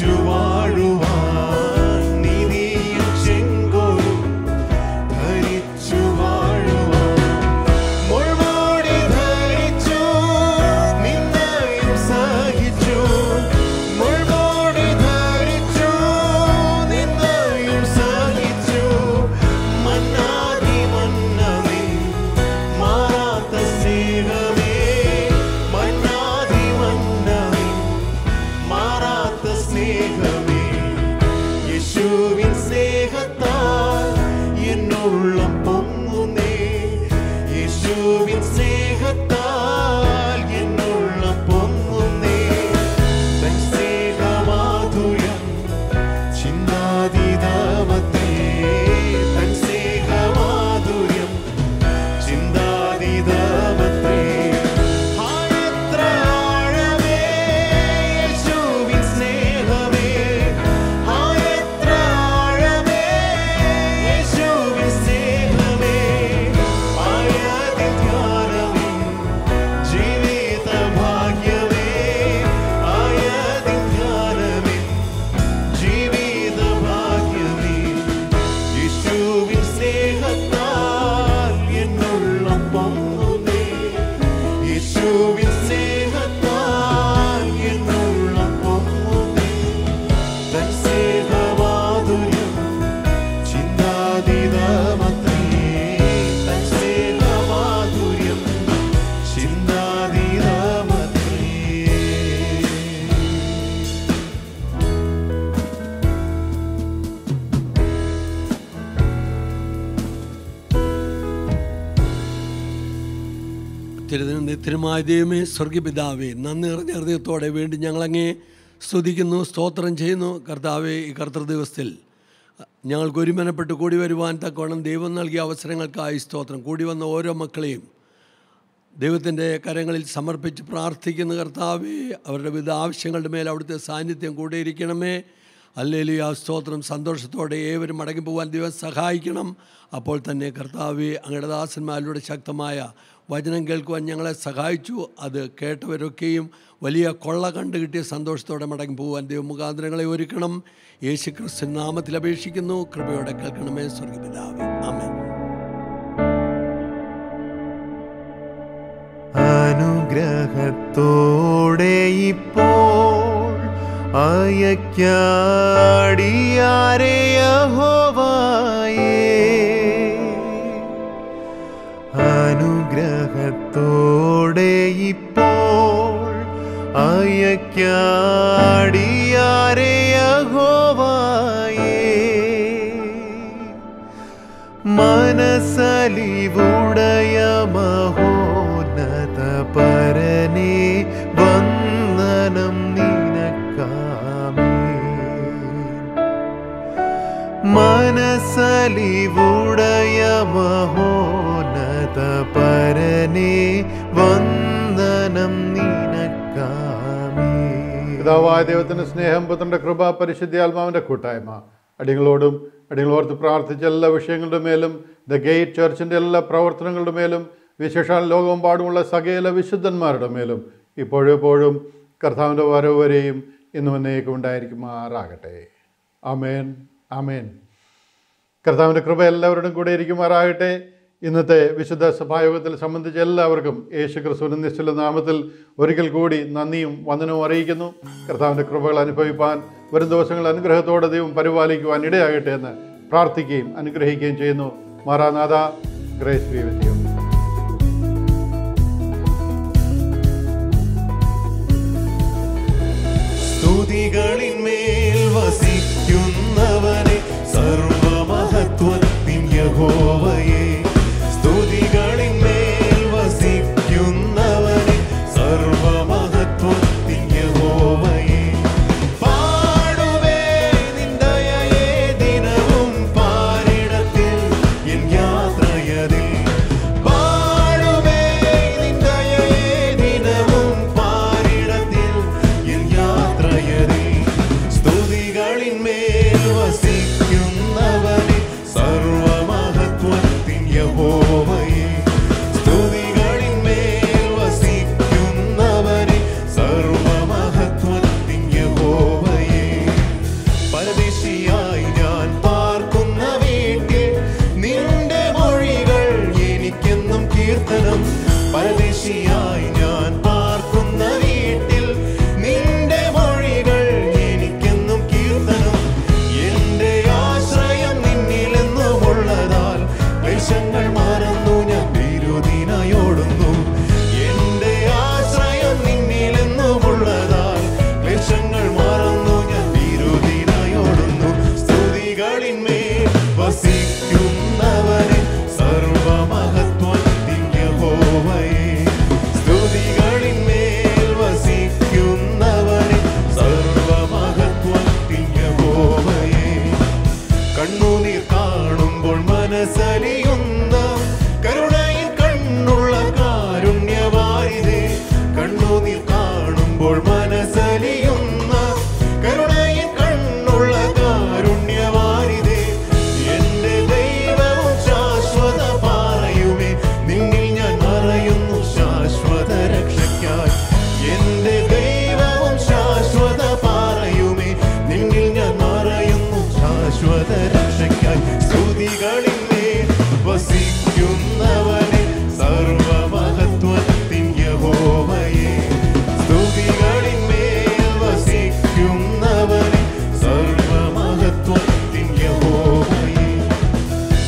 Juwaluwa തിരുദിനം നിത്യമായ ദൈവമേ, സ്വർഗ്ഗീയ പിതാവേ, നന്ദി നിറഞ്ഞ ഹൃദയത്തോടെ വേണ്ടി ഞങ്ങളങ്ങേ സ്തുതിക്കുന്നു, സ്തോത്രം ചെയ്യുന്നു. കർത്താവേ, ഈ കർത്തൃ ദിവസത്തിൽ ഞങ്ങൾക്ക് ഒരുമനപ്പെട്ട് കൂടി വരുവാൻ തക്കവണ്ണം ദൈവം നൽകിയ അവസരങ്ങൾക്കായി സ്തോത്രം. കൂടി വന്ന ഓരോ മക്കളെയും ദൈവത്തിൻ്റെ കരങ്ങളിൽ സമർപ്പിച്ച് പ്രാർത്ഥിക്കുന്ന കർത്താവേ, അവരുടെ വിവിധ ആവശ്യങ്ങളുടെ മേൽ അവിടുത്തെ സാന്നിധ്യം കൂടിയിരിക്കണമേ. ഹല്ലേലൂയ, സ്തോത്രം. സന്തോഷത്തോടെ ഏവരും മടങ്ങിപ്പോവാൻ ദൈവം സഹായിക്കണം. അപ്പോൾ തന്നെ കർത്താവേ, അങ്ങയുടെ ദാസന്മാരിലൂടെ ശക്തമായ വചനം കേൾക്കുവാൻ ഞങ്ങളെ സഹായിച്ചു. അത് കേട്ടവരൊക്കെയും വലിയ കൊള്ള കണ്ടു കിട്ടിയ സന്തോഷത്തോടെ മടങ്ങിപ്പോവാൻ ദൈവം മുഖാന്തരങ്ങളെ ഒരുക്കണം. യേശു ക്രിസ്തു നാമത്തിൽ അപേക്ഷിക്കുന്നു, കൃപയോടെ കേൾക്കണമേ സ്വർഗ്ഗീയ പിതാവേ, ആമേൻ. അനുഗ്രഹത്തോടെ ഇപ്പോൾ അയക്കാടിയാരെ യഹോവായേ, അനുഗ്രഹത്തോടെ ഇപ്പോൾ അയക്കാടിയാരെ യഹോവായേ, മനസ്സലിവുടയ മഹോന്നത പരനേ, വന്ദനം മനസ്സലിവുടയ മഹോന്നത പരനേ, വന്ദനം നിനക്കാമേ. പിതാവായ ദൈവത്തിൻ്റെ സ്നേഹം, പുത്രൻ്റെ കൃപ, പരിശുദ്ധാത്മാവിൻ്റെ കൂട്ടായ്മ, അടിയങ്ങളോടും അടിയങ്ങളോർത്ത് പ്രാർത്ഥിച്ച എല്ലാ വിഷയങ്ങളുടെ മേലും, ദ ഗേറ്റ് ചർച്ചിൻ്റെ എല്ലാ പ്രവർത്തനങ്ങളുടെ മേലും, വിശേഷാൽ ലോകമെമ്പാടുമുള്ള സകല വിശുദ്ധന്മാരുടെ മേലും ഇപ്പോഴെപ്പോഴും കർത്താവിൻ്റെ വരവുവരെയും ഇന്നും എന്നേക്കും ഉണ്ടായിരിക്കുമാറാകട്ടെ. ആമേൻ, ആമേൻ. കർത്താവിൻ്റെ കൃപ എല്ലാവരോടും കൂടെ ഇരിക്കുമാറാകട്ടെ. ഇന്നത്തെ വിശുദ്ധ സഭായോഗത്തിൽ സംബന്ധിച്ച് എല്ലാവർക്കും യേശു ക്രിസ്തുവിൻ നിശ്ചല നാമത്തിൽ ഒരിക്കൽ കൂടി നന്ദിയും വന്ദനവും അറിയിക്കുന്നു. കർത്താവിൻ്റെ കൃപകൾ അനുഭവിപ്പാൻ വരും ദിവസങ്ങൾ അനുഗ്രഹത്തോടെ ദൈവം പരിപാലിക്കുവാൻ ഇടയാകട്ടെ എന്ന് പ്രാർത്ഥിക്കുകയും അനുഗ്രഹിക്കുകയും ചെയ്യുന്നു. മാറാനാഥ, ഗ്രേസ് ബി വിത്ത് യു. സ്തുതികളിന്മേൽ വസിക്കുന്നവനെ, സർവമഹത്വത്തിൻ യഹോവയെ, സ്തുതികളിന്മേൽ വസിക്കുന്നവനെ, സർവമഹത്വത്തിൻ യഹോവയെ, പാടുവേ നിൻ ദയയെ ദിനവും, പാരിടത്തിൽ എൻ യാത്രയതിൽ, പാടുവേ നിൻ ദയയെ ദിനവും, പാരിടത്തിൽ എൻ യാത്രയതിൽ, സ്തുതികളിന്മേൽ വസിക്കും സർവമഹത്വത്തിൻ യഹോവയെ, സ്തുതികളിന്മേൽ വസിക്കുന്നവനെ, സർവമഹത്വത്തിൻ യഹോവയെ, പരദേശിയായി ഞാൻ പാർക്കുന്ന വീട്ടിൽ നിന്റെ മൊഴികൾ എനിക്കെന്നും കീർത്തനം, പരദേശിയായി ഞാൻ പാർക്കുന്ന വീട്ടിൽ നിന്റെ മൊഴികൾ എനിക്കെന്നും കീർത്തനം, എന്റെ ആശ്രയം നിന്നിലെന്നുമുള്ളതാൽ ക്ലേശങ്ങൾ മറന്നു ഞാൻ തിരുദിനയോടുന്നു, എന്റെ ആശ്രയം നിന്നിലെന്നുമുള്ളതാൽ ക്ലേശങ്ങൾ മറന്നു ഞാൻ തിരുദിനയോടുന്നു, സ്തുതികളിന്മേൽ വസിക്കുന്നവനെ, സർവമഹത്വത്തിൻ യഹോവയെ, സ്തുതികളിന്മേൽ വസിക്കുന്നവനെ, സർവമഹത്വത്തിൻ യഹോവയെ, കണ്ണുനീർ കാണുമ്പോൾ മനസ്സലിയുന്ന കരുണയിൽ കണ്ണുള്ള കാരുണ്യവാരിതേ, കണ്ണുനീർ കാണുമ്പോൾ മനസ്സലിയുന്ന കരുണയിൽ കണ്ണുള്ള കാരുണ്യവാരിതേ, എന്റെ ദൈവവും ശാശ്വത പാറയുമേ, നിന്നിൽ ഞാൻ മറയുന്നു ശാശ്വത രക്ഷയ്ക്കായി, എന്റെ ദൈവവും ശാശ്വത പാറയുമേ, നിന്നിൽ ഞാൻ മറയുന്നു ശാശ്വത രക്ഷയ്ക്കായി, സ്തുതികളിന്മേൽ വസിക്കുന്നവനെ, സർവമഹത്വത്തിൻ യഹോവയെ, സ്തുതികളിന്മേൽ വസിക്കുന്നവനെ, സർവമഹത്വത്തിൻ യഹോവയെ,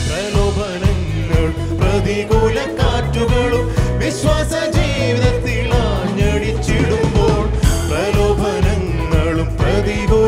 പ്രലോഭനങ്ങൾ പ്രതികൂല കാറ്റുകളും വിശ്വാസ ജീവിതത്തിൽ ആഞ്ഞടിച്ചിടുമ്പോൾ, പ്രലോഭനങ്ങളും പ്രതികൂല